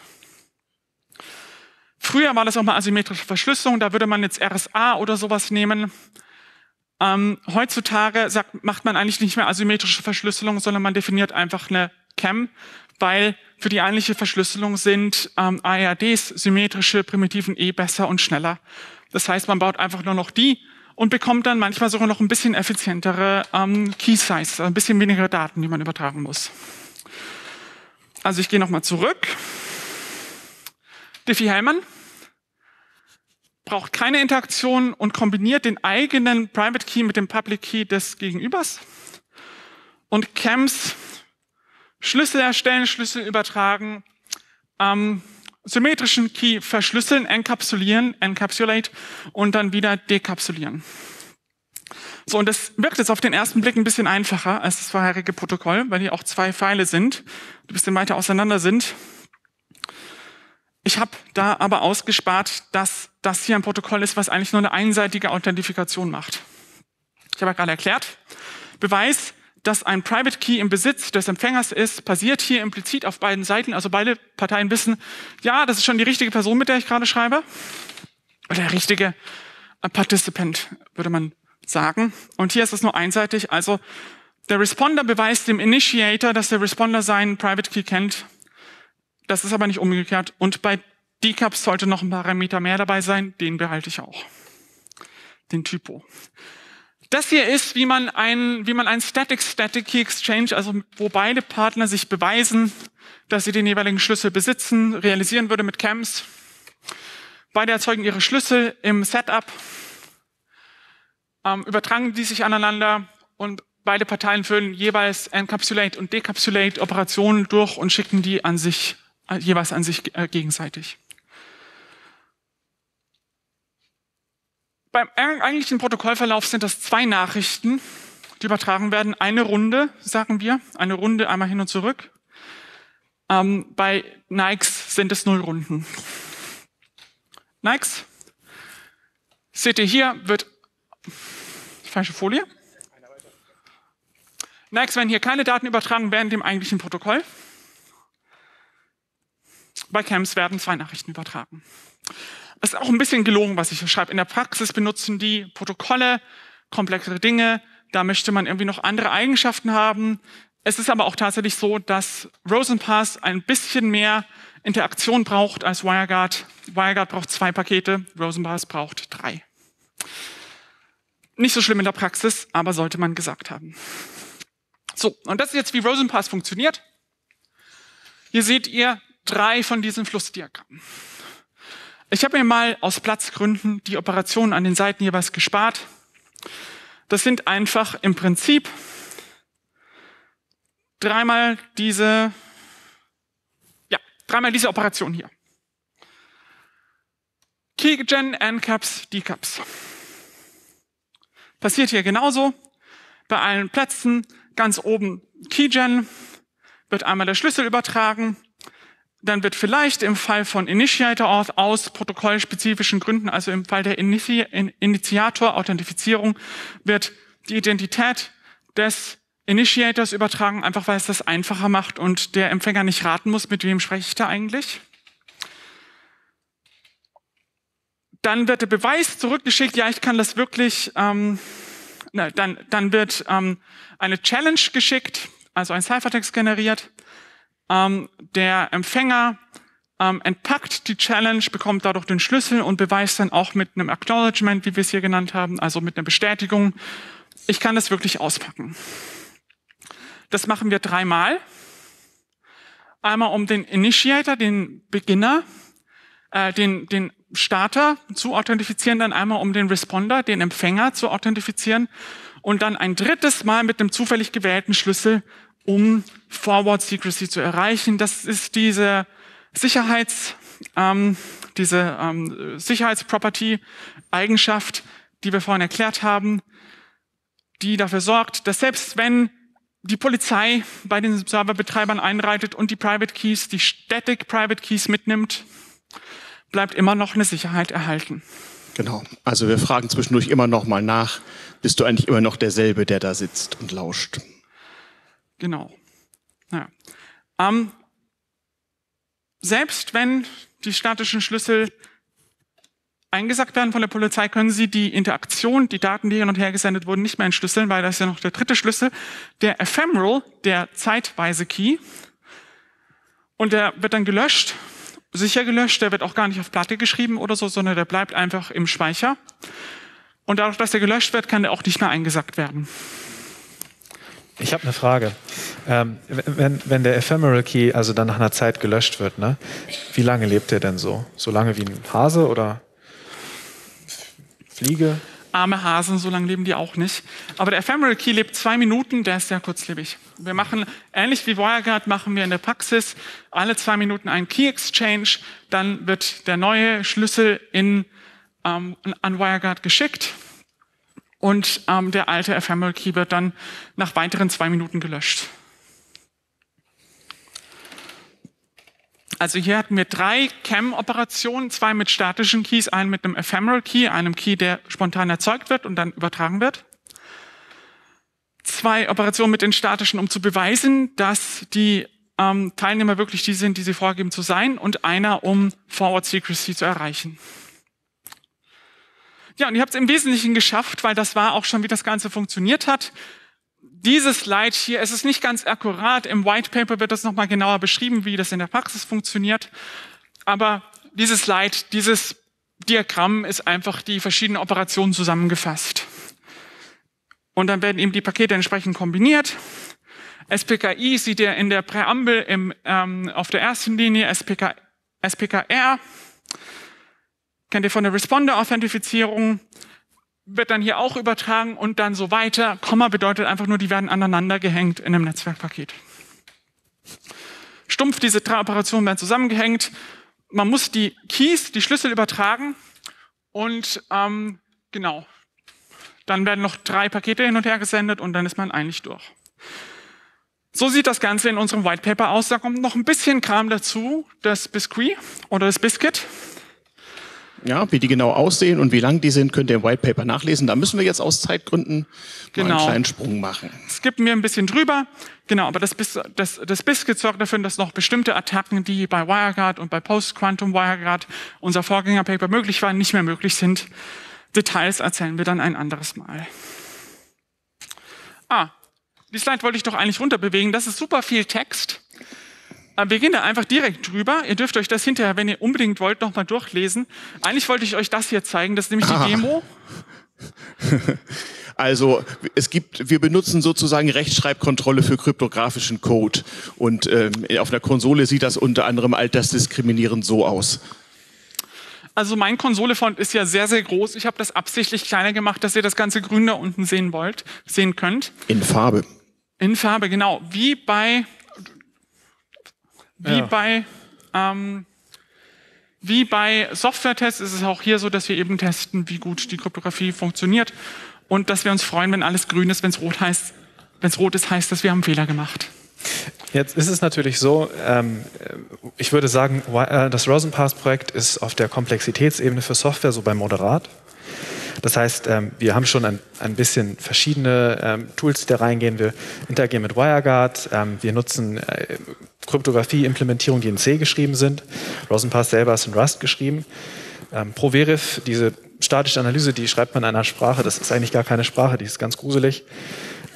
Früher war das auch mal asymmetrische Verschlüsselung, da würde man jetzt R S A oder sowas nehmen. Ähm, heutzutage sagt, macht man eigentlich nicht mehr asymmetrische Verschlüsselung, sondern man definiert einfach eine C A M, weil für die eigentliche Verschlüsselung sind ähm, A R Ds, symmetrische Primitiven, eh besser und schneller. Das heißt, man baut einfach nur noch die und bekommt dann manchmal sogar noch ein bisschen effizientere ähm, Key-Size, ein bisschen weniger Daten, die man übertragen muss. Also ich gehe nochmal zurück. Diffie-Hellman braucht keine Interaktion und kombiniert den eigenen Private Key mit dem Public Key des Gegenübers. Und Cams, Schlüssel erstellen, Schlüssel übertragen, ähm, symmetrischen Key verschlüsseln, enkapsulieren, encapsulate und dann wieder dekapsulieren. So, und das wirkt jetzt auf den ersten Blick ein bisschen einfacher als das vorherige Protokoll, weil hier auch zwei Pfeile sind, die ein bisschen weiter auseinander sind. Ich habe da aber ausgespart, dass das hier ein Protokoll ist, was eigentlich nur eine einseitige Authentifikation macht. Ich habe ja gerade erklärt, Beweis, dass ein Private Key im Besitz des Empfängers ist, passiert hier implizit auf beiden Seiten. Also beide Parteien wissen, ja, das ist schon die richtige Person, mit der ich gerade schreibe. Oder der richtige Participant, würde man sagen. Und hier ist es nur einseitig. Also der Responder beweist dem Initiator, dass der Responder seinen Private Key kennt. Das ist aber nicht umgekehrt. Und bei Decaps sollte noch ein Parameter mehr dabei sein. Den behalte ich auch. Den Typo. Das hier ist, wie man ein, wie man ein Static-Static-Key-Exchange, also wo beide Partner sich beweisen, dass sie den jeweiligen Schlüssel besitzen, realisieren würde mit Cams. Beide erzeugen ihre Schlüssel im Setup, ähm, übertragen die sich aneinander und beide Parteien führen jeweils Encapsulate und Decapsulate Operationen durch und schicken die an sich, jeweils an sich äh, gegenseitig. Beim eigentlichen Protokollverlauf sind das zwei Nachrichten, die übertragen werden. Eine Runde, sagen wir, eine Runde einmal hin und zurück. Ähm, bei Nikes sind es null Runden. Nikes, seht ihr hier, wird... Falsche Folie. Nikes werden hier keine Daten übertragen während dem eigentlichen Protokoll. Bei Camps werden zwei Nachrichten übertragen. Das ist auch ein bisschen gelogen, was ich hier schreibe. In der Praxis benutzen die Protokolle, komplexere Dinge. Da möchte man irgendwie noch andere Eigenschaften haben. Es ist aber auch tatsächlich so, dass Rosenpass ein bisschen mehr Interaktion braucht als WireGuard. WireGuard braucht zwei Pakete, Rosenpass braucht drei. Nicht so schlimm in der Praxis, aber sollte man gesagt haben. So, und das ist jetzt, wie Rosenpass funktioniert. Hier seht ihr drei von diesen Flussdiagrammen. Ich habe mir mal aus Platzgründen die Operationen an den Seiten jeweils gespart. Das sind einfach im Prinzip dreimal diese, ja, dreimal diese Operation hier. Keygen, N CAPs, D CAPs. Passiert hier genauso. Bei allen Plätzen ganz oben Keygen, wird einmal der Schlüssel übertragen. Dann wird vielleicht im Fall von Initiator-Auth aus protokollspezifischen Gründen, also im Fall der Initiator-Authentifizierung, wird die Identität des Initiators übertragen, einfach weil es das einfacher macht und der Empfänger nicht raten muss, mit wem spreche ich da eigentlich. Dann wird der Beweis zurückgeschickt, ja, ich kann das wirklich, ähm, na, dann, dann wird ähm, eine Challenge geschickt, also ein Ciphertext generiert. Ähm, der Empfänger ähm, entpackt die Challenge, bekommt dadurch den Schlüssel und beweist dann auch mit einem Acknowledgement, wie wir es hier genannt haben, also mit einer Bestätigung, ich kann das wirklich auspacken. Das machen wir dreimal. Einmal um den Initiator, den Beginner, äh, den, den Starter zu authentifizieren, dann einmal um den Responder, den Empfänger zu authentifizieren und dann ein drittes Mal mit einem zufällig gewählten Schlüssel, um Forward Secrecy zu erreichen. Das ist diese Sicherheits, ähm, diese ähm, Sicherheitsproperty-Eigenschaft, die wir vorhin erklärt haben, die dafür sorgt, dass selbst wenn die Polizei bei den Serverbetreibern einreitet und die Private Keys, die Static Private Keys mitnimmt, bleibt immer noch eine Sicherheit erhalten. Genau. Also wir fragen zwischendurch immer noch mal nach, bist du eigentlich immer noch derselbe, der da sitzt und lauscht? Genau. Naja. Ähm, selbst wenn die statischen Schlüssel eingesackt werden von der Polizei, können sie die Interaktion, die Daten, die hin und her gesendet wurden, nicht mehr entschlüsseln, weil das ist ja noch der dritte Schlüssel. Der Ephemeral, der zeitweise Key, und der wird dann gelöscht, sicher gelöscht, der wird auch gar nicht auf Platte geschrieben oder so, sondern der bleibt einfach im Speicher. Und dadurch, dass der gelöscht wird, kann der auch nicht mehr eingesackt werden. Ich habe eine Frage. Ähm, wenn, wenn der Ephemeral Key also dann nach einer Zeit gelöscht wird, ne? Wie lange lebt der denn so? So lange wie ein Hase oder Fliege? Arme Hasen, so lange leben die auch nicht. Aber der Ephemeral Key lebt zwei Minuten, der ist sehr kurzlebig. Wir machen, ähnlich wie WireGuard, machen wir in der Praxis alle zwei Minuten einen Key Exchange, dann wird der neue Schlüssel in, ähm, an WireGuard geschickt. Und ähm, der alte Ephemeral Key wird dann nach weiteren zwei Minuten gelöscht. Also hier hatten wir drei C A M-Operationen, zwei mit statischen Keys, einen mit einem Ephemeral Key, einem Key, der spontan erzeugt wird und dann übertragen wird. Zwei Operationen mit den statischen, um zu beweisen, dass die ähm, Teilnehmer wirklich die sind, die sie vorgeben zu sein, und einer, um Forward Secrecy zu erreichen. Ja, und ihr habt es im Wesentlichen geschafft, weil das war auch schon, wie das Ganze funktioniert hat. Dieses Slide hier, es ist nicht ganz akkurat. Im White Paper wird das nochmal genauer beschrieben, wie das in der Praxis funktioniert. Aber dieses Slide, dieses Diagramm ist einfach die verschiedenen Operationen zusammengefasst. Und dann werden eben die Pakete entsprechend kombiniert. S P K I seht ihr in der Präambel im, ähm, auf der ersten Linie, S P K, S P K R. Kennt ihr von der Responder-Authentifizierung, wird dann hier auch übertragen und dann so weiter. Komma bedeutet einfach nur, die werden aneinander gehängt in einem Netzwerkpaket. Stumpf, diese drei Operationen werden zusammengehängt. Man muss die Keys, die Schlüssel übertragen und ähm, genau, dann werden noch drei Pakete hin und her gesendet und dann ist man eigentlich durch. So sieht das Ganze in unserem White Paper aus. Da kommt noch ein bisschen Kram dazu, das Biscuit oder das Biscuit. Ja, wie die genau aussehen und wie lang die sind, könnt ihr im White Paper nachlesen. Da müssen wir jetzt aus Zeitgründen genau. mal einen kleinen Sprung machen. Skippen wir ein bisschen drüber. Genau, aber das, das, das Biscuit sorgt dafür, dass noch bestimmte Attacken, die bei WireGuard und bei Post-Quantum WireGuard, unser Vorgängerpaper, möglich waren, nicht mehr möglich sind. Details erzählen wir dann ein anderes Mal. Ah, die Slide wollte ich doch eigentlich runterbewegen. Das ist super viel Text. Wir gehen da einfach direkt drüber. Ihr dürft euch das hinterher, wenn ihr unbedingt wollt, nochmal durchlesen. Eigentlich wollte ich euch das hier zeigen. Das ist nämlich die ah. Demo. Also es gibt, wir benutzen sozusagen Rechtschreibkontrolle für kryptografischen Code. Und ähm, auf einer Konsole sieht das unter anderem altersdiskriminierend so aus. Also mein Konsole-Font ist ja sehr, sehr groß. Ich habe das absichtlich kleiner gemacht, dass ihr das ganze Grün da unten sehen wollt, sehen könnt. In Farbe. In Farbe, genau. Wie bei... Wie, ja. bei, ähm, wie bei Software-Tests ist es auch hier so, dass wir eben testen, wie gut die Kryptographie funktioniert und dass wir uns freuen, wenn alles grün ist. Wenn es rot heißt, wenn es rot ist, heißt das, wir haben einen Fehler gemacht. Jetzt ist es natürlich so, ähm, ich würde sagen, das Rosenpass-Projekt ist auf der Komplexitätsebene für Software so bei moderat. Das heißt, ähm, wir haben schon ein, ein bisschen verschiedene ähm, Tools, die da reingehen. Wir interagieren mit WireGuard, ähm, wir nutzen äh, Kryptographie-Implementierungen, die in C geschrieben sind. Rosenpass selber ist in Rust geschrieben. Ähm, ProVerif, diese statische Analyse, die schreibt man in einer Sprache. Das ist eigentlich gar keine Sprache, die ist ganz gruselig.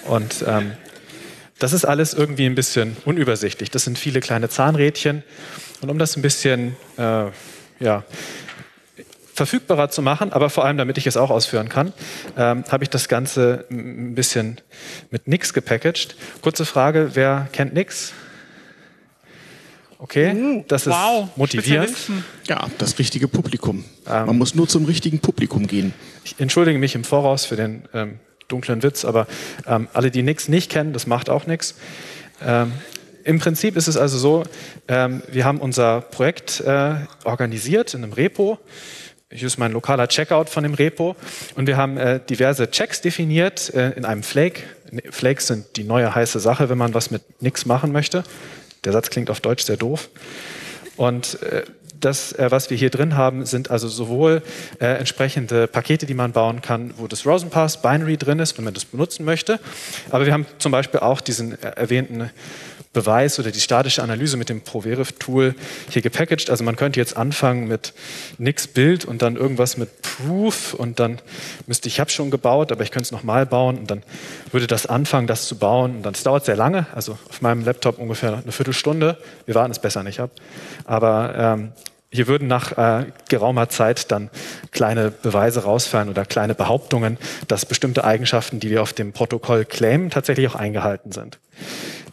Und ähm, das ist alles irgendwie ein bisschen unübersichtlich. Das sind viele kleine Zahnrädchen. Und um das ein bisschen, äh, ja... verfügbarer zu machen, aber vor allem, damit ich es auch ausführen kann, ähm, habe ich das Ganze ein bisschen mit Nix gepackaged. Kurze Frage, wer kennt Nix? Okay, das ist motivierend. Ja, das richtige Publikum. Ähm, Man muss nur zum richtigen Publikum gehen. Ich entschuldige mich im Voraus für den ähm, dunklen Witz, aber ähm, alle, die Nix nicht kennen, das macht auch nichts. Ähm, Im Prinzip ist es also so, ähm, wir haben unser Projekt äh, organisiert in einem Repo. Hier ist mein lokaler Checkout von dem Repo. Und wir haben äh, diverse Checks definiert äh, in einem Flake. Flakes sind die neue heiße Sache, wenn man was mit Nix machen möchte. Der Satz klingt auf Deutsch sehr doof. Und äh, das, äh, was wir hier drin haben, sind also sowohl äh, entsprechende Pakete, die man bauen kann, wo das Rosenpass Binary drin ist, wenn man das benutzen möchte. Aber wir haben zum Beispiel auch diesen äh, erwähnten Beweis oder die statische Analyse mit dem ProVerif-Tool hier gepackaged. Also man könnte jetzt anfangen mit Nix Build und dann irgendwas mit Proof und dann müsste ich, ich habe schon gebaut, aber ich könnte es nochmal bauen und dann würde das anfangen, das zu bauen und dann, das dauert sehr lange, also auf meinem Laptop ungefähr eine Viertelstunde. Wir warten es besser nicht ab, aber ähm, hier würden nach äh, geraumer Zeit dann kleine Beweise rausfallen oder kleine Behauptungen, dass bestimmte Eigenschaften, die wir auf dem Protokoll claimen, tatsächlich auch eingehalten sind.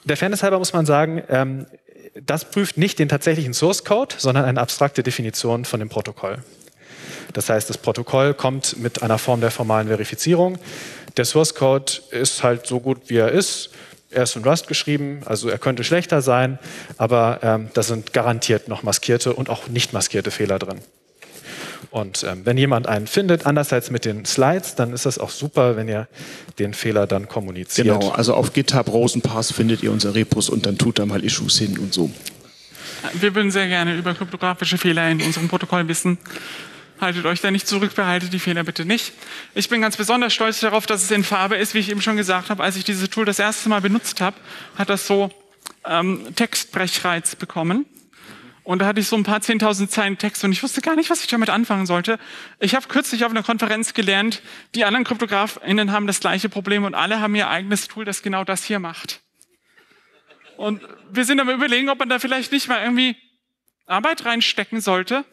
Der Fairness halber muss man sagen, ähm, das prüft nicht den tatsächlichen Source Code, sondern eine abstrakte Definition von dem Protokoll. Das heißt, das Protokoll kommt mit einer Form der formalen Verifizierung. Der Source Code ist halt so gut, wie er ist. Er ist in Rust geschrieben, also er könnte schlechter sein, aber ähm, da sind garantiert noch maskierte und auch nicht maskierte Fehler drin. Und ähm, wenn jemand einen findet, anders als mit den Slides, dann ist das auch super, wenn ihr den Fehler dann kommuniziert. Genau, also auf GitHub Rosenpass findet ihr unsere Repos und dann tut da mal Issues hin und so. Wir würden sehr gerne über kryptografische Fehler in unserem Protokoll wissen. Haltet euch da nicht zurück, behaltet die Fehler bitte nicht. Ich bin ganz besonders stolz darauf, dass es in Farbe ist, wie ich eben schon gesagt habe. Als ich dieses Tool das erste Mal benutzt habe, hat das so ähm, Textbrechreiz bekommen. Und da hatte ich so ein paar zehntausend Zeilen Text und ich wusste gar nicht, was ich damit anfangen sollte. Ich habe kürzlich auf einer Konferenz gelernt, die anderen KryptografInnen haben das gleiche Problem und alle haben ihr eigenes Tool, das genau das hier macht. Und wir sind am Überlegen, ob man da vielleicht nicht mal irgendwie Arbeit reinstecken sollte.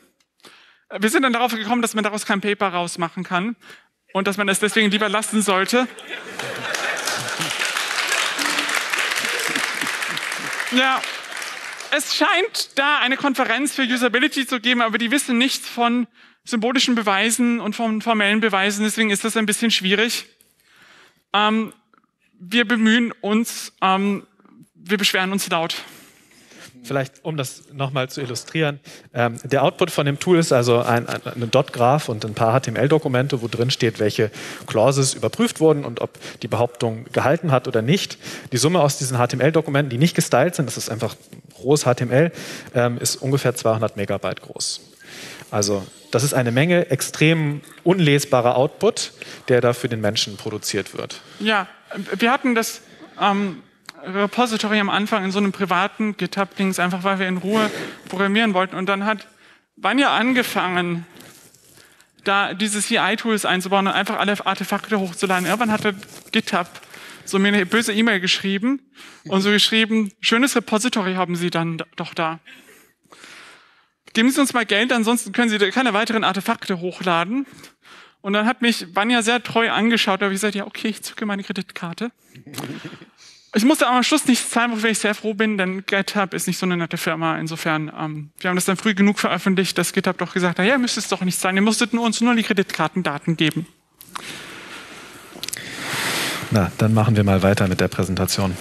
Wir sind dann darauf gekommen, dass man daraus kein Paper rausmachen kann und dass man das deswegen lieber lassen sollte. Ja. Es scheint da eine Konferenz für Usability zu geben, aber die wissen nichts von symbolischen Beweisen und von formellen Beweisen, deswegen ist das ein bisschen schwierig. Ähm, wir bemühen uns, ähm, wir beschweren uns laut. Vielleicht, um das nochmal zu illustrieren, ähm, der Output von dem Tool ist also ein, ein, ein Dot-Graph und ein paar H T M L-Dokumente, wo drin steht, welche Clauses überprüft wurden und ob die Behauptung gehalten hat oder nicht. Die Summe aus diesen H T M L-Dokumenten, die nicht gestylt sind, das ist einfach rohes H T M L, ähm, ist ungefähr zweihundert Megabyte groß. Also das ist eine Menge extrem unlesbarer Output, der da für den Menschen produziert wird. Ja, wir hatten das ähm, Repository am Anfang in so einem privaten GitHub-Dings, einfach weil wir in Ruhe programmieren wollten. Und dann hat Vanja angefangen, da diese C I-Tools einzubauen und einfach alle Artefakte hochzuladen. Irgendwann hatte GitHub so mir eine böse E-Mail geschrieben und so geschrieben, schönes Repository haben Sie dann doch da. Geben Sie uns mal Geld, ansonsten können Sie keine weiteren Artefakte hochladen. Und dann hat mich Vanja sehr treu angeschaut, da habe ich gesagt, ja okay, ich zücke meine Kreditkarte. Ich musste aber am Schluss nichts zahlen, wofür ich sehr froh bin, denn GitHub ist nicht so eine nette Firma. Insofern, ähm, wir haben das dann früh genug veröffentlicht, dass GitHub doch gesagt hat, ja, ihr müsst es doch nicht zahlen, ihr musstet nur uns nur die Kreditkartendaten geben. Na, dann machen wir mal weiter mit der Präsentation.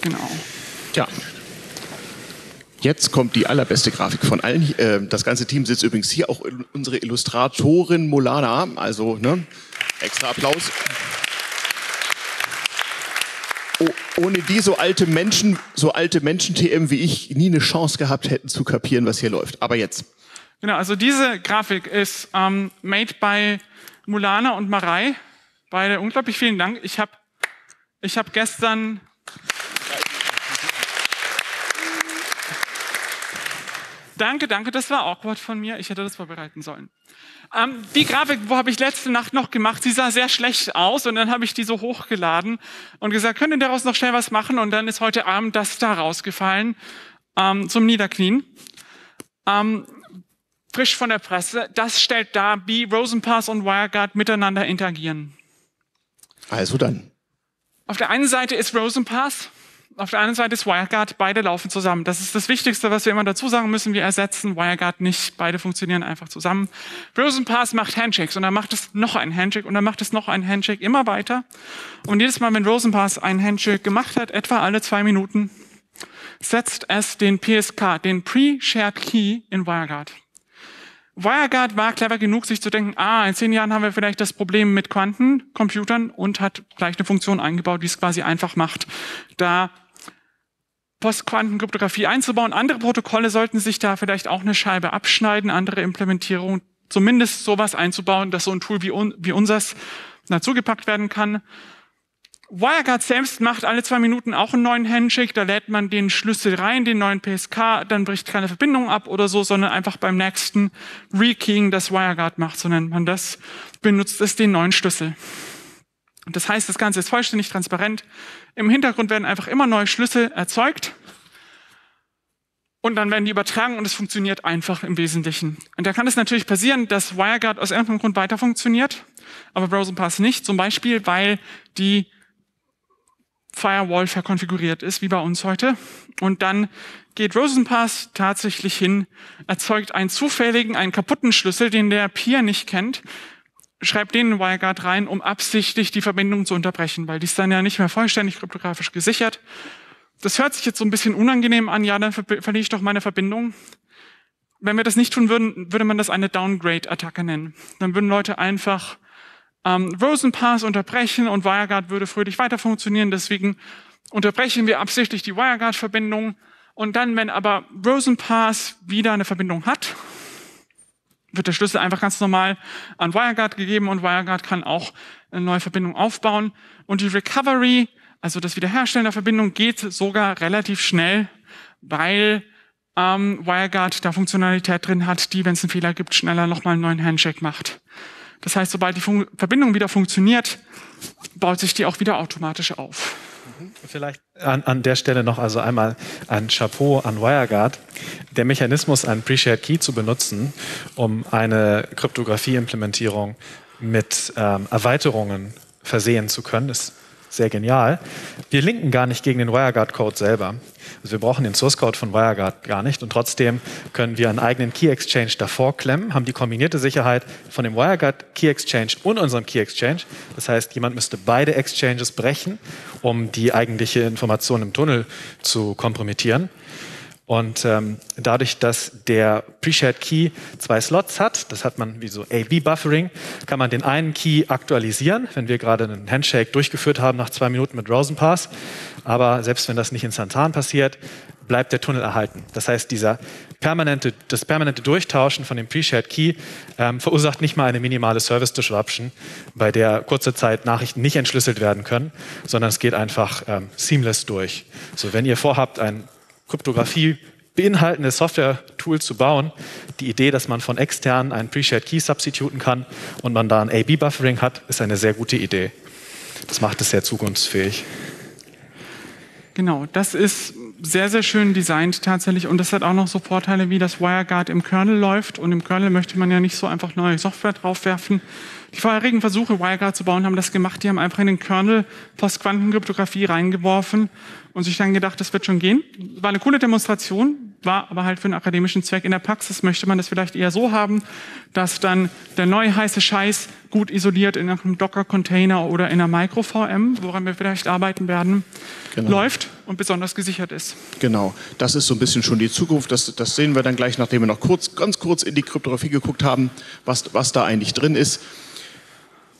Genau. Ja. Jetzt kommt die allerbeste Grafik von allen. Das ganze Team sitzt übrigens hier, auch unsere Illustratorin Molana. Also, ne? Extra Applaus. Oh, ohne die so alte Menschen, so alte Menschen-T M wie ich nie eine Chance gehabt hätten zu kapieren, was hier läuft. Aber jetzt. Genau, also diese Grafik ist ähm, made by Molana und Marei. Beide unglaublich vielen Dank. Ich habe ich hab gestern... Danke, danke, das war awkward von mir. Ich hätte das vorbereiten sollen. Ähm, die Grafik, wo habe ich letzte Nacht noch gemacht, sie sah sehr schlecht aus und dann habe ich die so hochgeladen und gesagt, könnt ihr daraus noch schnell was machen? Und dann ist heute Abend das da rausgefallen, ähm, zum Niederknien. Ähm, frisch von der Presse. Das stellt dar, wie Rosenpass und WireGuard miteinander interagieren. Also dann. Auf der einen Seite ist Rosenpass. Auf der einen Seite ist WireGuard, beide laufen zusammen. Das ist das Wichtigste, was wir immer dazu sagen müssen. Wir ersetzen WireGuard nicht, beide funktionieren einfach zusammen. Rosenpass macht Handshakes und dann macht es noch ein Handshake und dann macht es noch ein Handshake, immer weiter. Und jedes Mal, wenn Rosenpass einen Handshake gemacht hat, etwa alle zwei Minuten, setzt es den P S K, den Pre-Shared Key, in WireGuard. WireGuard war clever genug, sich zu denken, ah, in zehn Jahren haben wir vielleicht das Problem mit Quantencomputern, und hat gleich eine Funktion eingebaut, die es quasi einfach macht, da Postquantenkryptographie einzubauen. Andere Protokolle sollten sich da vielleicht auch eine Scheibe abschneiden, andere Implementierungen, zumindest sowas einzubauen, dass so ein Tool wie, un wie unseres dazugepackt werden kann. WireGuard selbst macht alle zwei Minuten auch einen neuen Handshake, da lädt man den Schlüssel rein, den neuen P S K, dann bricht keine Verbindung ab oder so, sondern einfach beim nächsten Rekeying, das WireGuard macht, so nennt man das, benutzt es den neuen Schlüssel. Das heißt, das Ganze ist vollständig transparent. Im Hintergrund werden einfach immer neue Schlüssel erzeugt und dann werden die übertragen und es funktioniert einfach im Wesentlichen. Und da kann es natürlich passieren, dass WireGuard aus irgendeinem Grund weiter funktioniert, aber Rosenpass nicht, zum Beispiel, weil die Firewall verkonfiguriert ist, wie bei uns heute. Und dann geht Rosenpass tatsächlich hin, erzeugt einen zufälligen, einen kaputten Schlüssel, den der Peer nicht kennt, schreibt den in WireGuard rein, um absichtlich die Verbindung zu unterbrechen, weil die ist dann ja nicht mehr vollständig kryptografisch gesichert. Das hört sich jetzt so ein bisschen unangenehm an, ja, dann ver verliere ich doch meine Verbindung. Wenn wir das nicht tun würden, würde man das eine Downgrade-Attacke nennen. Dann würden Leute einfach ähm, Rosenpass unterbrechen und WireGuard würde fröhlich weiter funktionieren. Deswegen unterbrechen wir absichtlich die WireGuard-Verbindung. Und dann, wenn aber Rosenpass wieder eine Verbindung hat, wird der Schlüssel einfach ganz normal an WireGuard gegeben und WireGuard kann auch eine neue Verbindung aufbauen. Und die Recovery, also das Wiederherstellen der Verbindung, geht sogar relativ schnell, weil ähm, WireGuard da Funktionalität drin hat, die, wenn es einen Fehler gibt, schneller nochmal einen neuen Handshake macht. Das heißt, sobald die Fun- Verbindung wieder funktioniert, baut sich die auch wieder automatisch auf. Vielleicht an, an der Stelle noch also einmal ein Chapeau an WireGuard. Der Mechanismus, einen Pre-Shared Key zu benutzen, um eine Kryptografieimplementierung mit ähm, Erweiterungen versehen zu können, ist sehr genial. Wir linken gar nicht gegen den WireGuard-Code selber. Also wir brauchen den Source-Code von WireGuard gar nicht und trotzdem können wir einen eigenen Key-Exchange davor klemmen, haben die kombinierte Sicherheit von dem WireGuard-Key-Exchange und unserem Key-Exchange. Das heißt, jemand müsste beide Exchanges brechen, um die eigentliche Information im Tunnel zu kompromittieren. Und ähm, dadurch, dass der Pre-Shared Key zwei Slots hat, das hat man wie so A B Buffering, kann man den einen Key aktualisieren, wenn wir gerade einen Handshake durchgeführt haben nach zwei Minuten mit Rosenpass. Aber selbst wenn das nicht instantan passiert, bleibt der Tunnel erhalten. Das heißt, dieser permanente, das permanente Durchtauschen von dem Pre-Shared Key ähm, verursacht nicht mal eine minimale Service-Disruption, bei der kurze Zeit Nachrichten nicht entschlüsselt werden können, sondern es geht einfach ähm, seamless durch. So, wenn ihr vorhabt, ein Kryptographie beinhaltende Software-Tool zu bauen, die Idee, dass man von externen einen Pre-Shared Key substituten kann und man da ein A B Buffering hat, ist eine sehr gute Idee. Das macht es sehr zukunftsfähig. Genau, das ist sehr, sehr schön designt tatsächlich und das hat auch noch so Vorteile wie, dass WireGuard im Kernel läuft und im Kernel möchte man ja nicht so einfach neue Software draufwerfen. Die vorherigen Versuche, WireGuard zu bauen, haben das gemacht, die haben einfach in den Kernel Postquantenkryptographie reingeworfen und sich dann gedacht, das wird schon gehen. War eine coole Demonstration, war aber halt für einen akademischen Zweck. In der Praxis möchte man das vielleicht eher so haben, dass dann der neue heiße Scheiß gut isoliert in einem Docker-Container oder in einer Micro-V M, woran wir vielleicht arbeiten werden, genau, läuft und besonders gesichert ist. Genau, das ist so ein bisschen schon die Zukunft. Das, das sehen wir dann gleich, nachdem wir noch kurz, ganz kurz in die Kryptographie geguckt haben, was, was da eigentlich drin ist.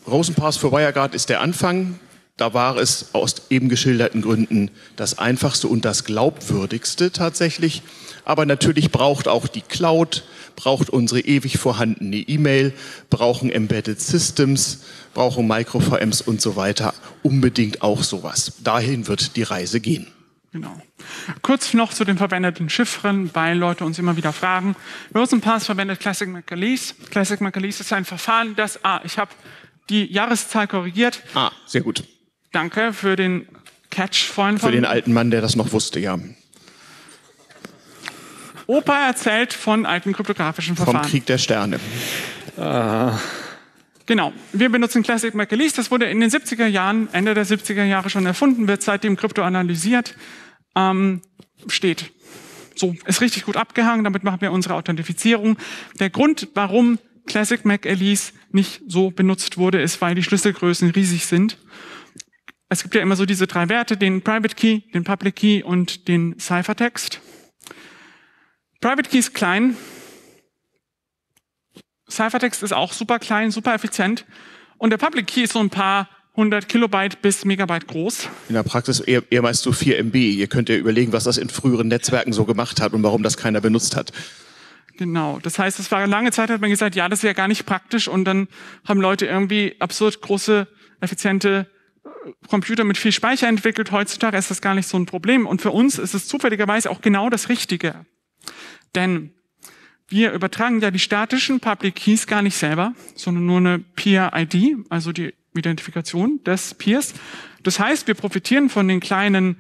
Rosenpass für WireGuard ist der Anfang. Da war es aus eben geschilderten Gründen das Einfachste und das Glaubwürdigste tatsächlich. Aber natürlich braucht auch die Cloud, braucht unsere ewig vorhandene E-Mail, brauchen Embedded Systems, brauchen Micro-V Ms und so weiter. Unbedingt auch sowas. Dahin wird die Reise gehen. Genau. Kurz noch zu den verwendeten Chiffren, weil Leute uns immer wieder fragen. Rosenpass verwendet Classic McEliece. Classic McEliece ist ein Verfahren, das, ah, ich habe die Jahreszahl korrigiert. Ah, sehr gut. Danke für den Catch vorhin. Für den alten Mann, der das noch wusste, ja. Opa erzählt von alten kryptografischen Verfahren. Vom Krieg der Sterne. Ah. Genau. Wir benutzen Classic McEliece. Das wurde in den siebziger Jahren, Ende der siebziger Jahre schon erfunden, wird seitdem Krypto analysiert. Ähm, steht. So, ist richtig gut abgehangen. Damit machen wir unsere Authentifizierung. Der Grund, warum Classic McEliece nicht so benutzt wurde, ist, weil die Schlüsselgrößen riesig sind. Es gibt ja immer so diese drei Werte, den Private Key, den Public Key und den Ciphertext. Private Key ist klein, Ciphertext ist auch super klein, super effizient und der Public Key ist so ein paar hundert Kilobyte bis Megabyte groß. In der Praxis eher, eher meist so vier M B. Ihr könnt ja überlegen, was das in früheren Netzwerken so gemacht hat und warum das keiner benutzt hat. Genau, das heißt, es war lange Zeit, hat man gesagt, ja, das ist ja gar nicht praktisch und dann haben Leute irgendwie absurd große, effiziente Computer mit viel Speicher entwickelt. Heutzutage ist das gar nicht so ein Problem und für uns ist es zufälligerweise auch genau das Richtige. Denn wir übertragen ja die statischen Public Keys gar nicht selber, sondern nur eine Peer I D, also die Identifikation des Peers. Das heißt, wir profitieren von den kleinen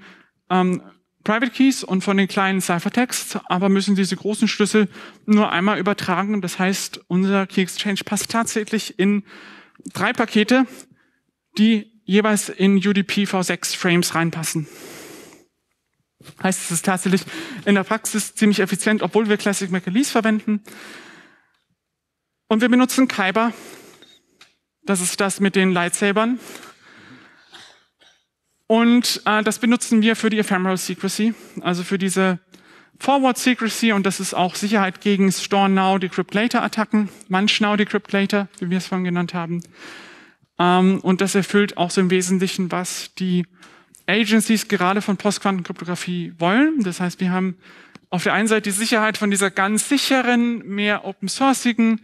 ähm, Private Keys und von den kleinen Ciphertexts, aber müssen diese großen Schlüssel nur einmal übertragen. Das heißt, unser Key Exchange passt tatsächlich in drei Pakete, die jeweils in U D P V sechs Frames reinpassen. Heißt, es ist tatsächlich in der Praxis ziemlich effizient, obwohl wir Classic McEliece verwenden. Und wir benutzen Kyber. Das ist das mit den Lightsabern. Und äh, das benutzen wir für die Ephemeral Secrecy, also für diese Forward Secrecy. Und das ist auch Sicherheit gegen Store Now, Decrypt Later Attacken, Munch Now, Decrypt Later, wie wir es vorhin genannt haben. Ähm, und das erfüllt auch so im Wesentlichen, was die Agencies gerade von Postquantenkryptographie wollen. Das heißt, wir haben auf der einen Seite die Sicherheit von dieser ganz sicheren, mehr open-sourcigen,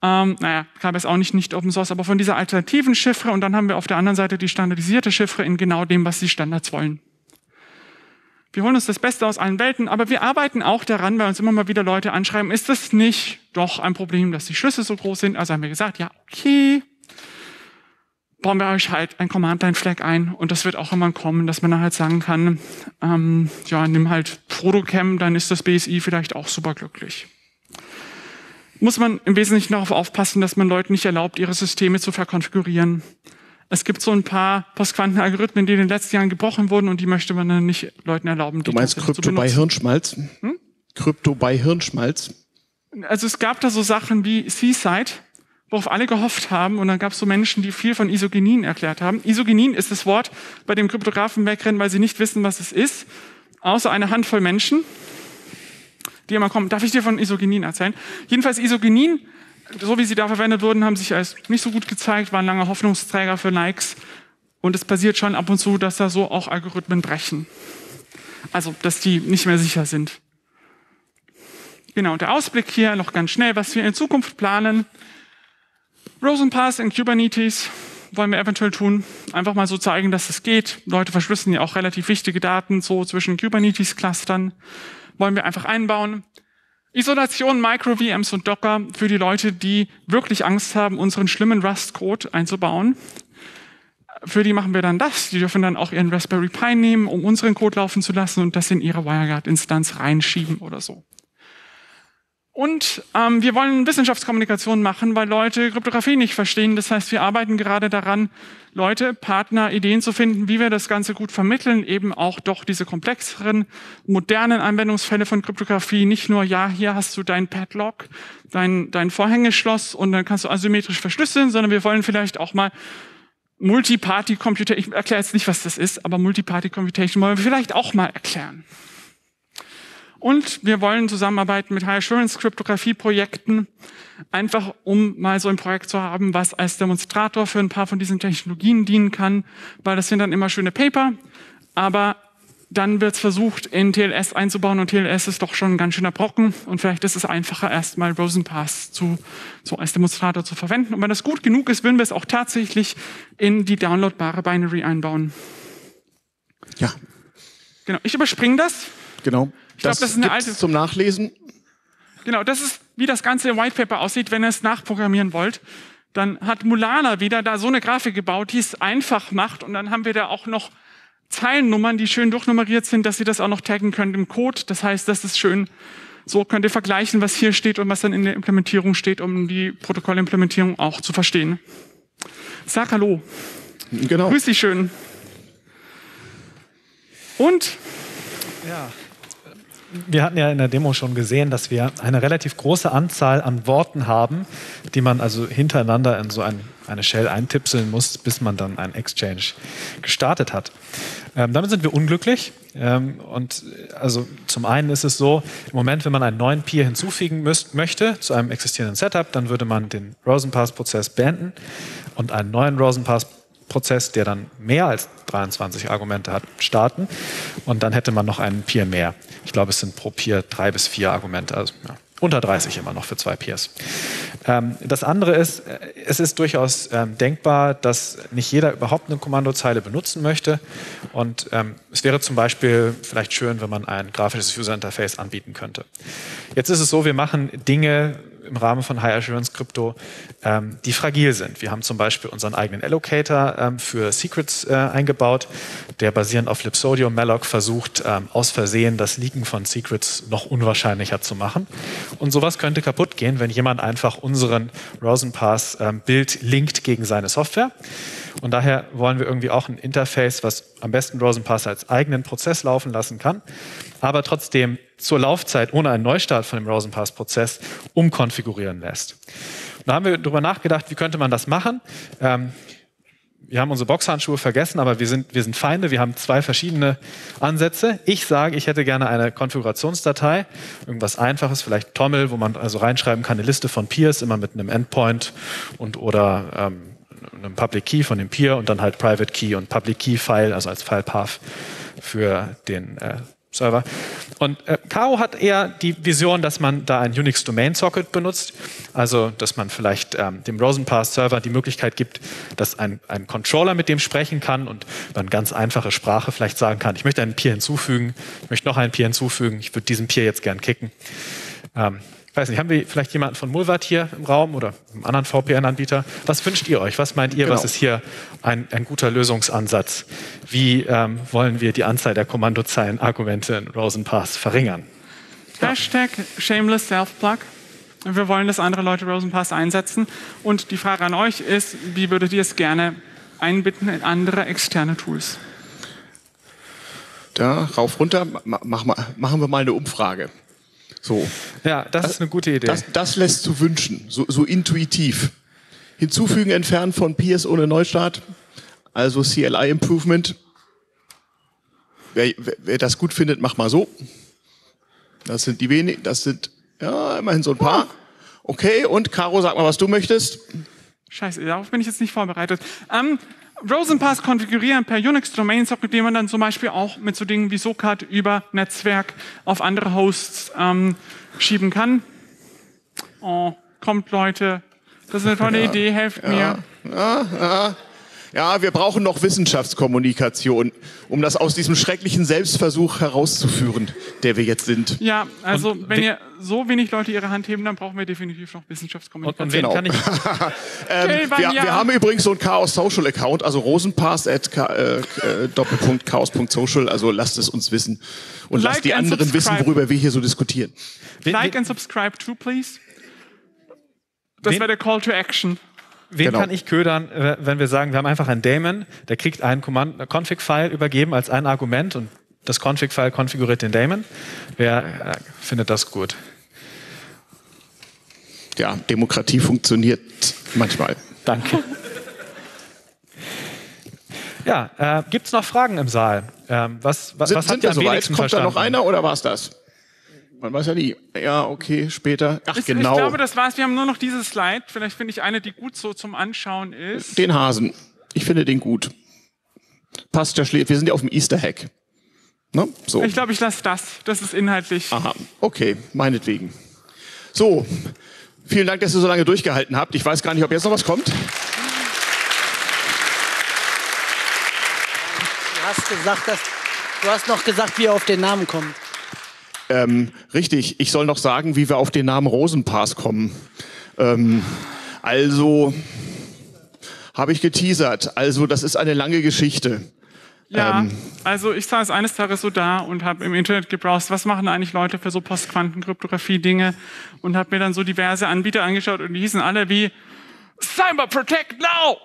ähm, naja, K B S auch nicht, nicht open-source, aber von dieser alternativen Chiffre. Und dann haben wir auf der anderen Seite die standardisierte Chiffre in genau dem, was die Standards wollen. Wir holen uns das Beste aus allen Welten, aber wir arbeiten auch daran, weil uns immer mal wieder Leute anschreiben, ist das nicht doch ein Problem, dass die Schlüssel so groß sind? Also haben wir gesagt, ja, okay, bauen wir euch halt ein Command-Line-Flag ein und das wird auch immer kommen, dass man dann halt sagen kann, ähm, ja, nimm halt Frodo-Cam, dann ist das B S I vielleicht auch super glücklich. Muss man im Wesentlichen darauf aufpassen, dass man Leuten nicht erlaubt, ihre Systeme zu verkonfigurieren. Es gibt so ein paar Postquanten-Algorithmen, die in den letzten Jahren gebrochen wurden und die möchte man dann nicht Leuten erlauben, die zu benutzen. Du meinst Krypto bei Hirnschmalz? Hm? Krypto bei Hirnschmalz? Also es gab da so Sachen wie Seaside, worauf alle gehofft haben. Und dann gab es so Menschen, die viel von Isogenien erklärt haben. Isogenien ist das Wort, bei dem Kryptografen wegrennen, weil sie nicht wissen, was es ist. Außer eine Handvoll Menschen, die immer kommen. Darf ich dir von Isogenien erzählen? Jedenfalls Isogenien, so wie sie da verwendet wurden, haben sich als nicht so gut gezeigt, waren lange Hoffnungsträger für Likes. Und es passiert schon ab und zu, dass da so auch Algorithmen brechen. Also, dass die nicht mehr sicher sind. Genau, der Ausblick hier noch ganz schnell, was wir in Zukunft planen. Rosenpass in Kubernetes wollen wir eventuell tun. Einfach mal so zeigen, dass es geht. Leute verschlüsseln ja auch relativ wichtige Daten, so zwischen Kubernetes-Clustern. Wollen wir einfach einbauen. Isolation, Micro-V Ms und Docker für die Leute, die wirklich Angst haben, unseren schlimmen Rust-Code einzubauen. Für die machen wir dann das. Die dürfen dann auch ihren Raspberry Pi nehmen, um unseren Code laufen zu lassen und das in ihre WireGuard-Instanz reinschieben oder so. Und ähm, wir wollen Wissenschaftskommunikation machen, weil Leute Kryptographie nicht verstehen. Das heißt, wir arbeiten gerade daran, Leute, Partner, Ideen zu finden, wie wir das Ganze gut vermitteln, eben auch doch diese komplexeren, modernen Anwendungsfälle von Kryptographie. Nicht nur, ja, hier hast du dein Padlock, dein, dein Vorhängeschloss und dann kannst du asymmetrisch verschlüsseln, sondern wir wollen vielleicht auch mal Multiparty-Computation, ich erkläre jetzt nicht, was das ist, aber Multiparty-Computation wollen wir vielleicht auch mal erklären. Und wir wollen zusammenarbeiten mit High-Assurance-Kryptographie-Projekten, einfach um mal so ein Projekt zu haben, was als Demonstrator für ein paar von diesen Technologien dienen kann, weil das sind dann immer schöne Paper, aber dann wird es versucht, in T L S einzubauen und T L S ist doch schon ein ganz schöner Brocken und vielleicht ist es einfacher, erstmal Rosenpass zu, so als Demonstrator zu verwenden. Und wenn das gut genug ist, würden wir es auch tatsächlich in die downloadbare Binary einbauen. Ja. Genau, ich überspringe das. Genau. Ich glaube, das ist eine alte zum Nachlesen. Genau, das ist, wie das Ganze im White Paper aussieht, wenn ihr es nachprogrammieren wollt. Dann hat Molana wieder da so eine Grafik gebaut, die es einfach macht. Und dann haben wir da auch noch Zeilennummern, die schön durchnummeriert sind, dass ihr das auch noch taggen könnt im Code. Das heißt, das ist schön. So könnt ihr vergleichen, was hier steht und was dann in der Implementierung steht, um die Protokollimplementierung auch zu verstehen. Sag hallo. Genau. Grüß dich schön. Und? Ja. Wir hatten ja in der Demo schon gesehen, dass wir eine relativ große Anzahl an Worten haben, die man also hintereinander in so ein, eine Shell eintipseln muss, bis man dann einen Exchange gestartet hat. Ähm, damit sind wir unglücklich. Ähm, und also zum einen ist es so, im Moment, wenn man einen neuen Peer hinzufügen müsst, möchte zu einem existierenden Setup, dann würde man den Rosenpass-Prozess beenden und einen neuen Rosenpass-Prozess Prozess, der dann mehr als dreiundzwanzig Argumente hat, starten und dann hätte man noch einen Peer mehr. Ich glaube, es sind pro Peer drei bis vier Argumente, also ja, unter dreißig immer noch für zwei Peers. Ähm, das andere ist, es ist durchaus ähm, denkbar, dass nicht jeder überhaupt eine Kommandozeile benutzen möchte und ähm, es wäre zum Beispiel vielleicht schön, wenn man ein grafisches User Interface anbieten könnte. Jetzt ist es so, wir machen Dinge im Rahmen von High Assurance Crypto, ähm, die fragil sind. Wir haben zum Beispiel unseren eigenen Allocator ähm, für Secrets äh, eingebaut, der basierend auf Libsodium Malloc versucht, ähm, aus Versehen das Leaken von Secrets noch unwahrscheinlicher zu machen. Und sowas könnte kaputt gehen, wenn jemand einfach unseren Rosenpass ähm, Bild linkt gegen seine Software. Und daher wollen wir irgendwie auch ein Interface, was am besten Rosenpass als eigenen Prozess laufen lassen kann, aber trotzdem zur Laufzeit ohne einen Neustart von dem Rosenpass-Prozess umkonfigurieren lässt. Da haben wir darüber nachgedacht, wie könnte man das machen. Ähm, wir haben unsere Boxhandschuhe vergessen, aber wir sind, wir sind Feinde. Wir haben zwei verschiedene Ansätze. Ich sage, ich hätte gerne eine Konfigurationsdatei, irgendwas Einfaches, vielleicht Tommel, wo man also reinschreiben kann, eine Liste von Peers, immer mit einem Endpoint und oder ähm, einem Public Key von dem Peer und dann halt Private Key und Public Key File, also als File Path für den äh, Server. Und äh, Caro hat eher die Vision, dass man da ein Unix Domain Socket benutzt, also dass man vielleicht ähm, dem Rosenpass Server die Möglichkeit gibt, dass ein, ein Controller mit dem sprechen kann und dann ganz einfache Sprache vielleicht sagen kann, ich möchte einen Peer hinzufügen, ich möchte noch einen Peer hinzufügen, ich würde diesen Peer jetzt gern kicken. Ähm, Ich weiß nicht, haben wir vielleicht jemanden von Mullvad hier im Raum oder einem anderen V P N-Anbieter? Was wünscht ihr euch? Was meint ihr, genau. Was ist hier ein, ein guter Lösungsansatz? Wie ähm, wollen wir die Anzahl der Kommandozeilen-Argumente in Rosenpass verringern? Ja. Hashtag shameless self-plug. Wir wollen, dass andere Leute Rosenpass einsetzen. Und die Frage an euch ist, wie würdet ihr es gerne einbinden in andere externe Tools? Da, rauf, runter, mach mal, machen wir mal eine Umfrage. So. Ja, das, das ist eine gute Idee. Das, das lässt zu wünschen, so, so intuitiv. Hinzufügen, entfernen von Peers ohne Neustart, also C L I-Improvement. Wer, wer, wer das gut findet, macht mal so. Das sind die wenigen, das sind ja immerhin so ein paar. Okay, und Caro, sag mal, was du möchtest. Scheiße, darauf bin ich jetzt nicht vorbereitet. Ähm, Rosenpass konfigurieren per Unix-Domain-Socket, den man dann zum Beispiel auch mit so Dingen wie Socket über Netzwerk auf andere Hosts ähm, schieben kann. Oh, kommt Leute, das ist eine tolle ja, Idee, helft ja, mir. Ja, ja. Ja, wir brauchen noch Wissenschaftskommunikation, um das aus diesem schrecklichen Selbstversuch herauszuführen, der wir jetzt sind. Ja, also und wenn ihr so wenig Leute ihre Hand heben, dann brauchen wir definitiv noch Wissenschaftskommunikation. Und wen genau. kann ich? ähm, wir, wir haben übrigens so einen Chaos Social Account, also rosenpass at äh, doppelpunkt chaos.social, also lasst es uns wissen und like lasst die anderen subscribe. wissen, worüber wir hier so diskutieren. Like wen, and subscribe too, please. Das wäre der Call to Action. Wen genau. kann ich ködern, wenn wir sagen, wir haben einfach einen Daemon, der kriegt einen Config-File übergeben als ein Argument und das Config-File konfiguriert den Daemon. Wer äh, findet das gut? Ja, Demokratie funktioniert manchmal. Danke. Ja, äh, gibt es noch Fragen im Saal? Ähm, was was, sind, was habt ihr am wenigsten verstanden? Kommt da noch einer oder war es das? Man weiß ja nie. Ja, okay, später. Ach, ich, genau. Ich glaube, das war's. Wir haben nur noch dieses Slide. Vielleicht finde ich eine, die gut so zum Anschauen ist. Den Hasen. Ich finde den gut. Passt ja schläft. Wir sind ja auf dem Easter Hack. Ne? So. Ich glaube, ich lasse das. Das ist inhaltlich. Aha, okay. Meinetwegen. So. Vielen Dank, dass ihr so lange durchgehalten habt. Ich weiß gar nicht, ob jetzt noch was kommt. Du hast gesagt, dass, du hast noch gesagt, wie ihr auf den Namen kommt. Ähm, richtig, ich soll noch sagen, wie wir auf den Namen Rosenpass kommen. Ähm, also, habe ich geteasert. Also, das ist eine lange Geschichte. Ja, ähm, also ich saß eines Tages so da und habe im Internet gebrowst, was machen eigentlich Leute für so Postquantenkryptographie-Dinge? Und habe mir dann so diverse Anbieter angeschaut und die hießen alle wie Cyber Protect Now!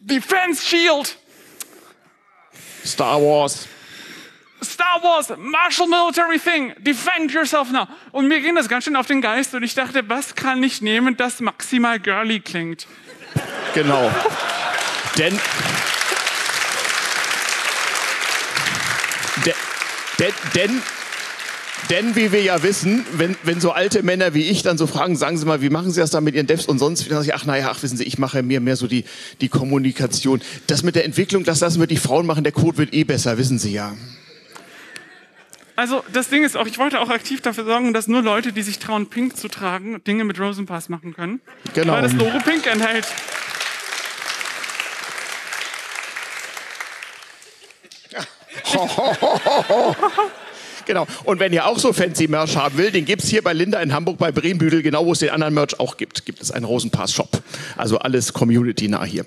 Defense Shield! Star Wars! Star Wars, Martial Military Thing, defend yourself now. Und mir ging das ganz schön auf den Geist und ich dachte, was kann ich nehmen, das maximal girly klingt? Genau. denn, denn, denn, denn, denn, wie wir ja wissen, wenn, wenn so alte Männer wie ich dann so fragen, sagen Sie mal, wie machen Sie das da mit Ihren Devs und sonst wieder, dann sage ich, ach naja, ach wissen Sie, ich mache mir mehr so die, die Kommunikation. Das mit der Entwicklung, das lassen wir die Frauen machen, der Code wird eh besser, wissen Sie ja. Also das Ding ist auch, ich wollte auch aktiv dafür sorgen, dass nur Leute, die sich trauen, Pink zu tragen, Dinge mit Rosenpass machen können, genau. weil das Logo Pink enthält. Genau. Und wenn ihr auch so fancy Merch haben will, den gibt es hier bei Linda in Hamburg bei Bremenbüdel, genau wo es den anderen Merch auch gibt, gibt es einen Rosenpass-Shop. Also alles community-nah hier.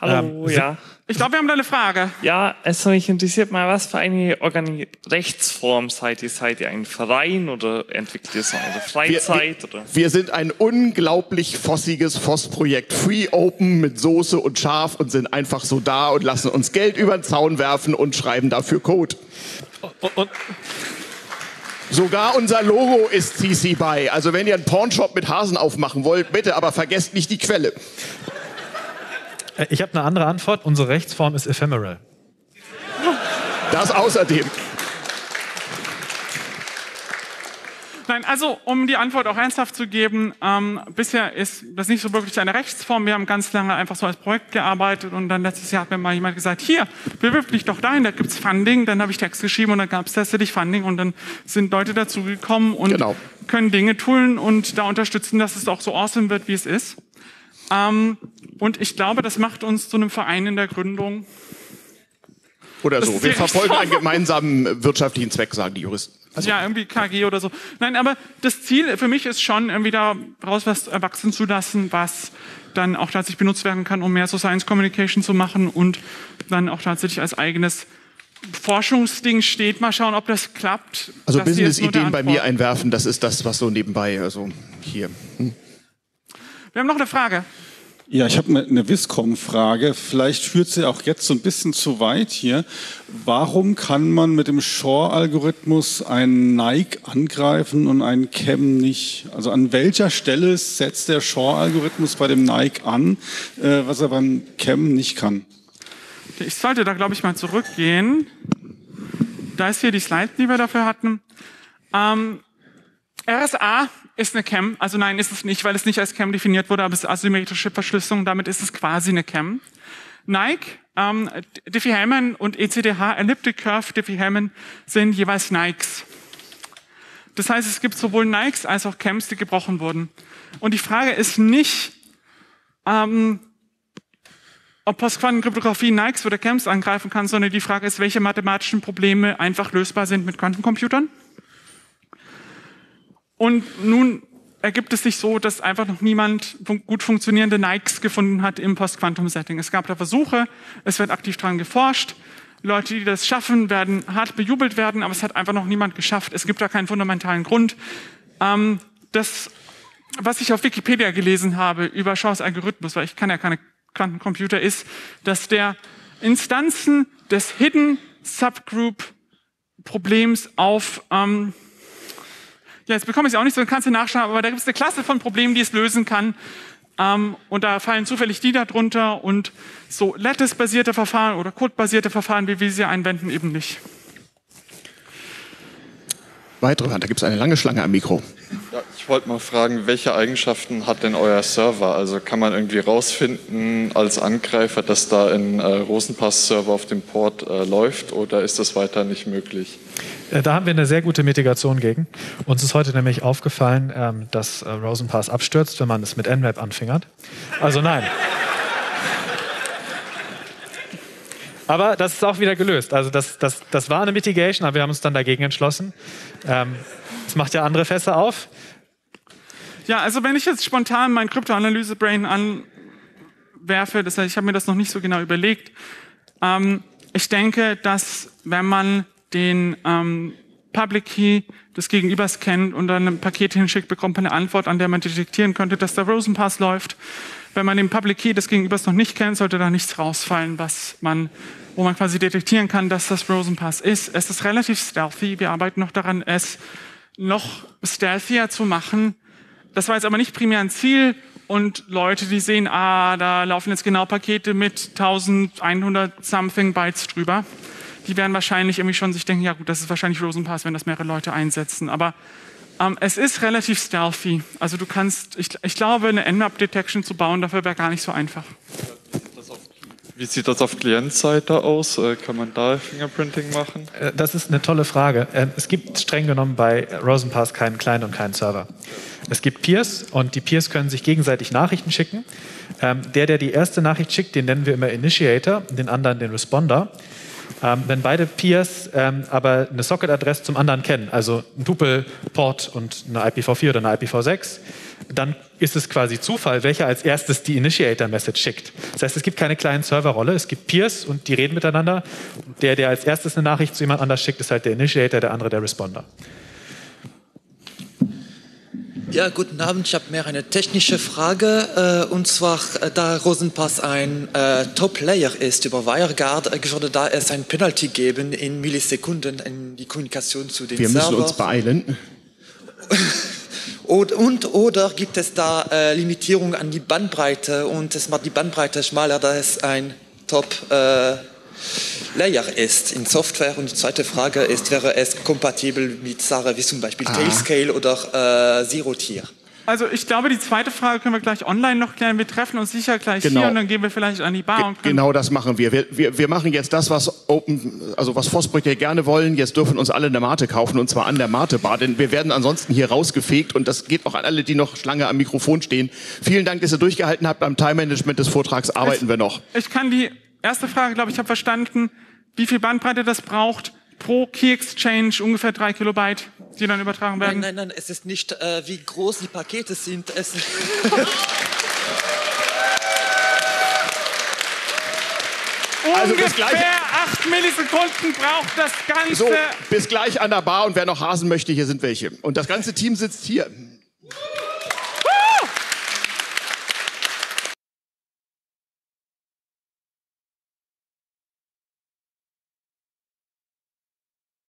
Hallo, ähm, ja. Ich glaube, wir haben da eine Frage. Ja, also mich interessiert mal, was für eine Organi Rechtsform seid ihr? Seid ihr ein Verein oder entwickelt ihr so eine Freizeit? Wir, wir, wir sind ein unglaublich fossiges F O S-Projekt. Free Open mit Soße und Schaf und sind einfach so da und lassen uns Geld über den Zaun werfen und schreiben dafür Code. Und, und. Sogar unser Logo ist C C B Y. Also wenn ihr einen Pornshop mit Hasen aufmachen wollt, bitte, aber vergesst nicht die Quelle. Ich habe eine andere Antwort. Unsere Rechtsform ist ephemeral. Das außerdem. Nein, also um die Antwort auch ernsthaft zu geben, ähm, bisher ist das nicht so wirklich eine Rechtsform. Wir haben ganz lange einfach so als Projekt gearbeitet und dann letztes Jahr hat mir mal jemand gesagt, hier, bewirb dich doch dahin, da gibt's Funding. Dann habe ich Text geschrieben und dann gab es tatsächlich Funding und dann sind Leute dazugekommen und genau. können Dinge tun und da unterstützen, dass es auch so awesome wird, wie es ist. Ähm, und ich glaube, das macht uns zu einem Verein in der Gründung. Oder so. Wir verfolgen einen gemeinsamen wirtschaftlichen Zweck, sagen die Juristen. Also ja, irgendwie K G oder so. Nein, aber das Ziel für mich ist schon, irgendwie daraus was erwachsen zu lassen, was dann auch tatsächlich benutzt werden kann, um mehr so Science Communication zu machen und dann auch tatsächlich als eigenes Forschungsding steht. Mal schauen, ob das klappt. Also Business-Ideen bei mir einwerfen, das ist das, was so nebenbei, also hier. Hm. Wir haben noch eine Frage. Ja, ich habe eine Viscom-Frage. Vielleicht führt sie auch jetzt so ein bisschen zu weit hier. Warum kann man mit dem Shor-Algorithmus einen Nike angreifen und einen Chem nicht? Also an welcher Stelle setzt der Shor-Algorithmus bei dem Nike an, äh, was er beim Chem nicht kann? Ich sollte da, glaube ich, mal zurückgehen. Da ist hier die Slide, die wir dafür hatten. Ähm, R S A ist eine C A M, also nein, ist es nicht, weil es nicht als C A M definiert wurde, aber es ist asymmetrische Verschlüsselung, damit ist es quasi eine C A M. N I C E, ähm, Diffie-Hellman und E C D H, Elliptic Curve, Diffie-Hellman sind jeweils N I Cs. Das heißt, es gibt sowohl N I Cs als auch C A Ms, die gebrochen wurden. Und die Frage ist nicht, ähm, ob Postquantenkryptographie N I Cs oder C A Ms angreifen kann, sondern die Frage ist, welche mathematischen Probleme einfach lösbar sind mit Quantencomputern. Und nun ergibt es sich so, dass einfach noch niemand fun- gut funktionierende N I Cs gefunden hat im Postquantum-Setting. Es gab da Versuche, es wird aktiv dran geforscht. Leute, die das schaffen, werden hart bejubelt werden, aber es hat einfach noch niemand geschafft. Es gibt da keinen fundamentalen Grund. Ähm, das, was ich auf Wikipedia gelesen habe über Shors Algorithmus, weil ich kann ja keine Quantencomputer, ist, dass der Instanzen des Hidden Subgroup Problems auf, ähm, ja, jetzt bekomme ich es auch nicht so, kannst du nachschauen, aber da gibt es eine Klasse von Problemen, die es lösen kann. Um, und da fallen zufällig die da drunter und so Lattice-basierte Verfahren oder Code-basierte Verfahren, wie wir sie einwenden, eben nicht. Weitere Hand, da gibt es eine lange Schlange am Mikro. Ja, ich wollte mal fragen, welche Eigenschaften hat denn euer Server? Also kann man irgendwie rausfinden als Angreifer, dass da ein äh, Rosenpass-Server auf dem Port äh, läuft, oder ist das weiter nicht möglich? Da haben wir eine sehr gute Mitigation gegen. Uns ist heute nämlich aufgefallen, ähm, dass äh, Rosenpass abstürzt, wenn man es mit N MAP anfingert. Also nein. Aber das ist auch wieder gelöst. Also das, das, das war eine Mitigation, aber wir haben uns dann dagegen entschlossen. Ähm, das macht ja andere Fässer auf. Ja, also wenn ich jetzt spontan mein Kryptoanalyse-Brain anwerfe, das heißt, ich habe mir das noch nicht so genau überlegt. Ähm, ich denke, dass wenn man den ähm, Public Key des Gegenübers kennt und dann ein Paket hinschickt, bekommt man eine Antwort, an der man detektieren könnte, dass der Rosenpass läuft. Wenn man den Public Key des Gegenübers noch nicht kennt, sollte da nichts rausfallen, was man, wo man quasi detektieren kann, dass das Rosenpass ist. Es ist relativ stealthy. Wir arbeiten noch daran, es noch stealthier zu machen. Das war jetzt aber nicht primär ein Ziel. Und Leute, die sehen, ah, da laufen jetzt genau Pakete mit elfhundert something Bytes drüber. Die werden wahrscheinlich irgendwie schon sich denken, ja gut, das ist wahrscheinlich Rosenpass, wenn das mehrere Leute einsetzen. Aber ähm, es ist relativ stealthy. Also du kannst, ich, ich glaube, eine N MAP-Detection zu bauen, dafür wäre gar nicht so einfach. Wie sieht das auf Client-Seite aus? Kann man da Fingerprinting machen? Das ist eine tolle Frage. Es gibt streng genommen bei Rosenpass keinen Client und keinen Server. Es gibt Peers und die Peers können sich gegenseitig Nachrichten schicken. Der, der die erste Nachricht schickt, den nennen wir immer Initiator, den anderen den Responder. Ähm, wenn beide Peers ähm, aber eine Socket-Adresse zum anderen kennen, also ein Tupel-Port und eine I P v vier oder eine I P v sechs, dann ist es quasi Zufall, welcher als erstes die Initiator-Message schickt. Das heißt, es gibt keine kleinen Serverrolle, es gibt Peers und die reden miteinander. Der, der als erstes eine Nachricht zu jemand anders schickt, ist halt der Initiator, der andere der Responder. Ja, guten Abend. Ich habe mehr eine technische Frage. Und zwar, da Rosenpass ein äh, Top-Layer ist über WireGuard, würde da es ein Penalty geben in Millisekunden in die Kommunikation zu dem Server. Wir müssen uns beeilen. und, und oder gibt es da äh, Limitierungen an die Bandbreite und es macht die Bandbreite schmaler, da es ein Top-Layer äh, ist in Software? Und die zweite Frage ist, wäre es kompatibel mit Sachen wie zum Beispiel ah. Tailscale oder äh, ZeroTier? Also ich glaube, die zweite Frage können wir gleich online noch klären. Wir treffen uns sicher gleich genau. Hier und dann gehen wir vielleicht an die Bar. Ge und genau das machen wir. Wir, wir. wir machen jetzt das, was Open, also was Forstbrüche gerne wollen. Jetzt dürfen uns alle eine Mate kaufen und zwar an der Mate-Bar, denn wir werden ansonsten hier rausgefegt und das geht auch an alle, die noch Schlange am Mikrofon stehen. Vielen Dank, dass ihr durchgehalten habt. Am Time-Management des Vortrags arbeiten ich, wir noch. Ich kann die erste Frage, glaube ich, habe verstanden, wie viel Bandbreite das braucht. Pro Key-Exchange ungefähr drei Kilobyte, die dann übertragen werden. Nein, nein, nein, es ist nicht, äh, wie groß die Pakete sind. Es also ungefähr acht Millisekunden braucht das Ganze. So, bis gleich an der Bar und wer noch Hasen möchte, hier sind welche. Und das ganze Team sitzt hier.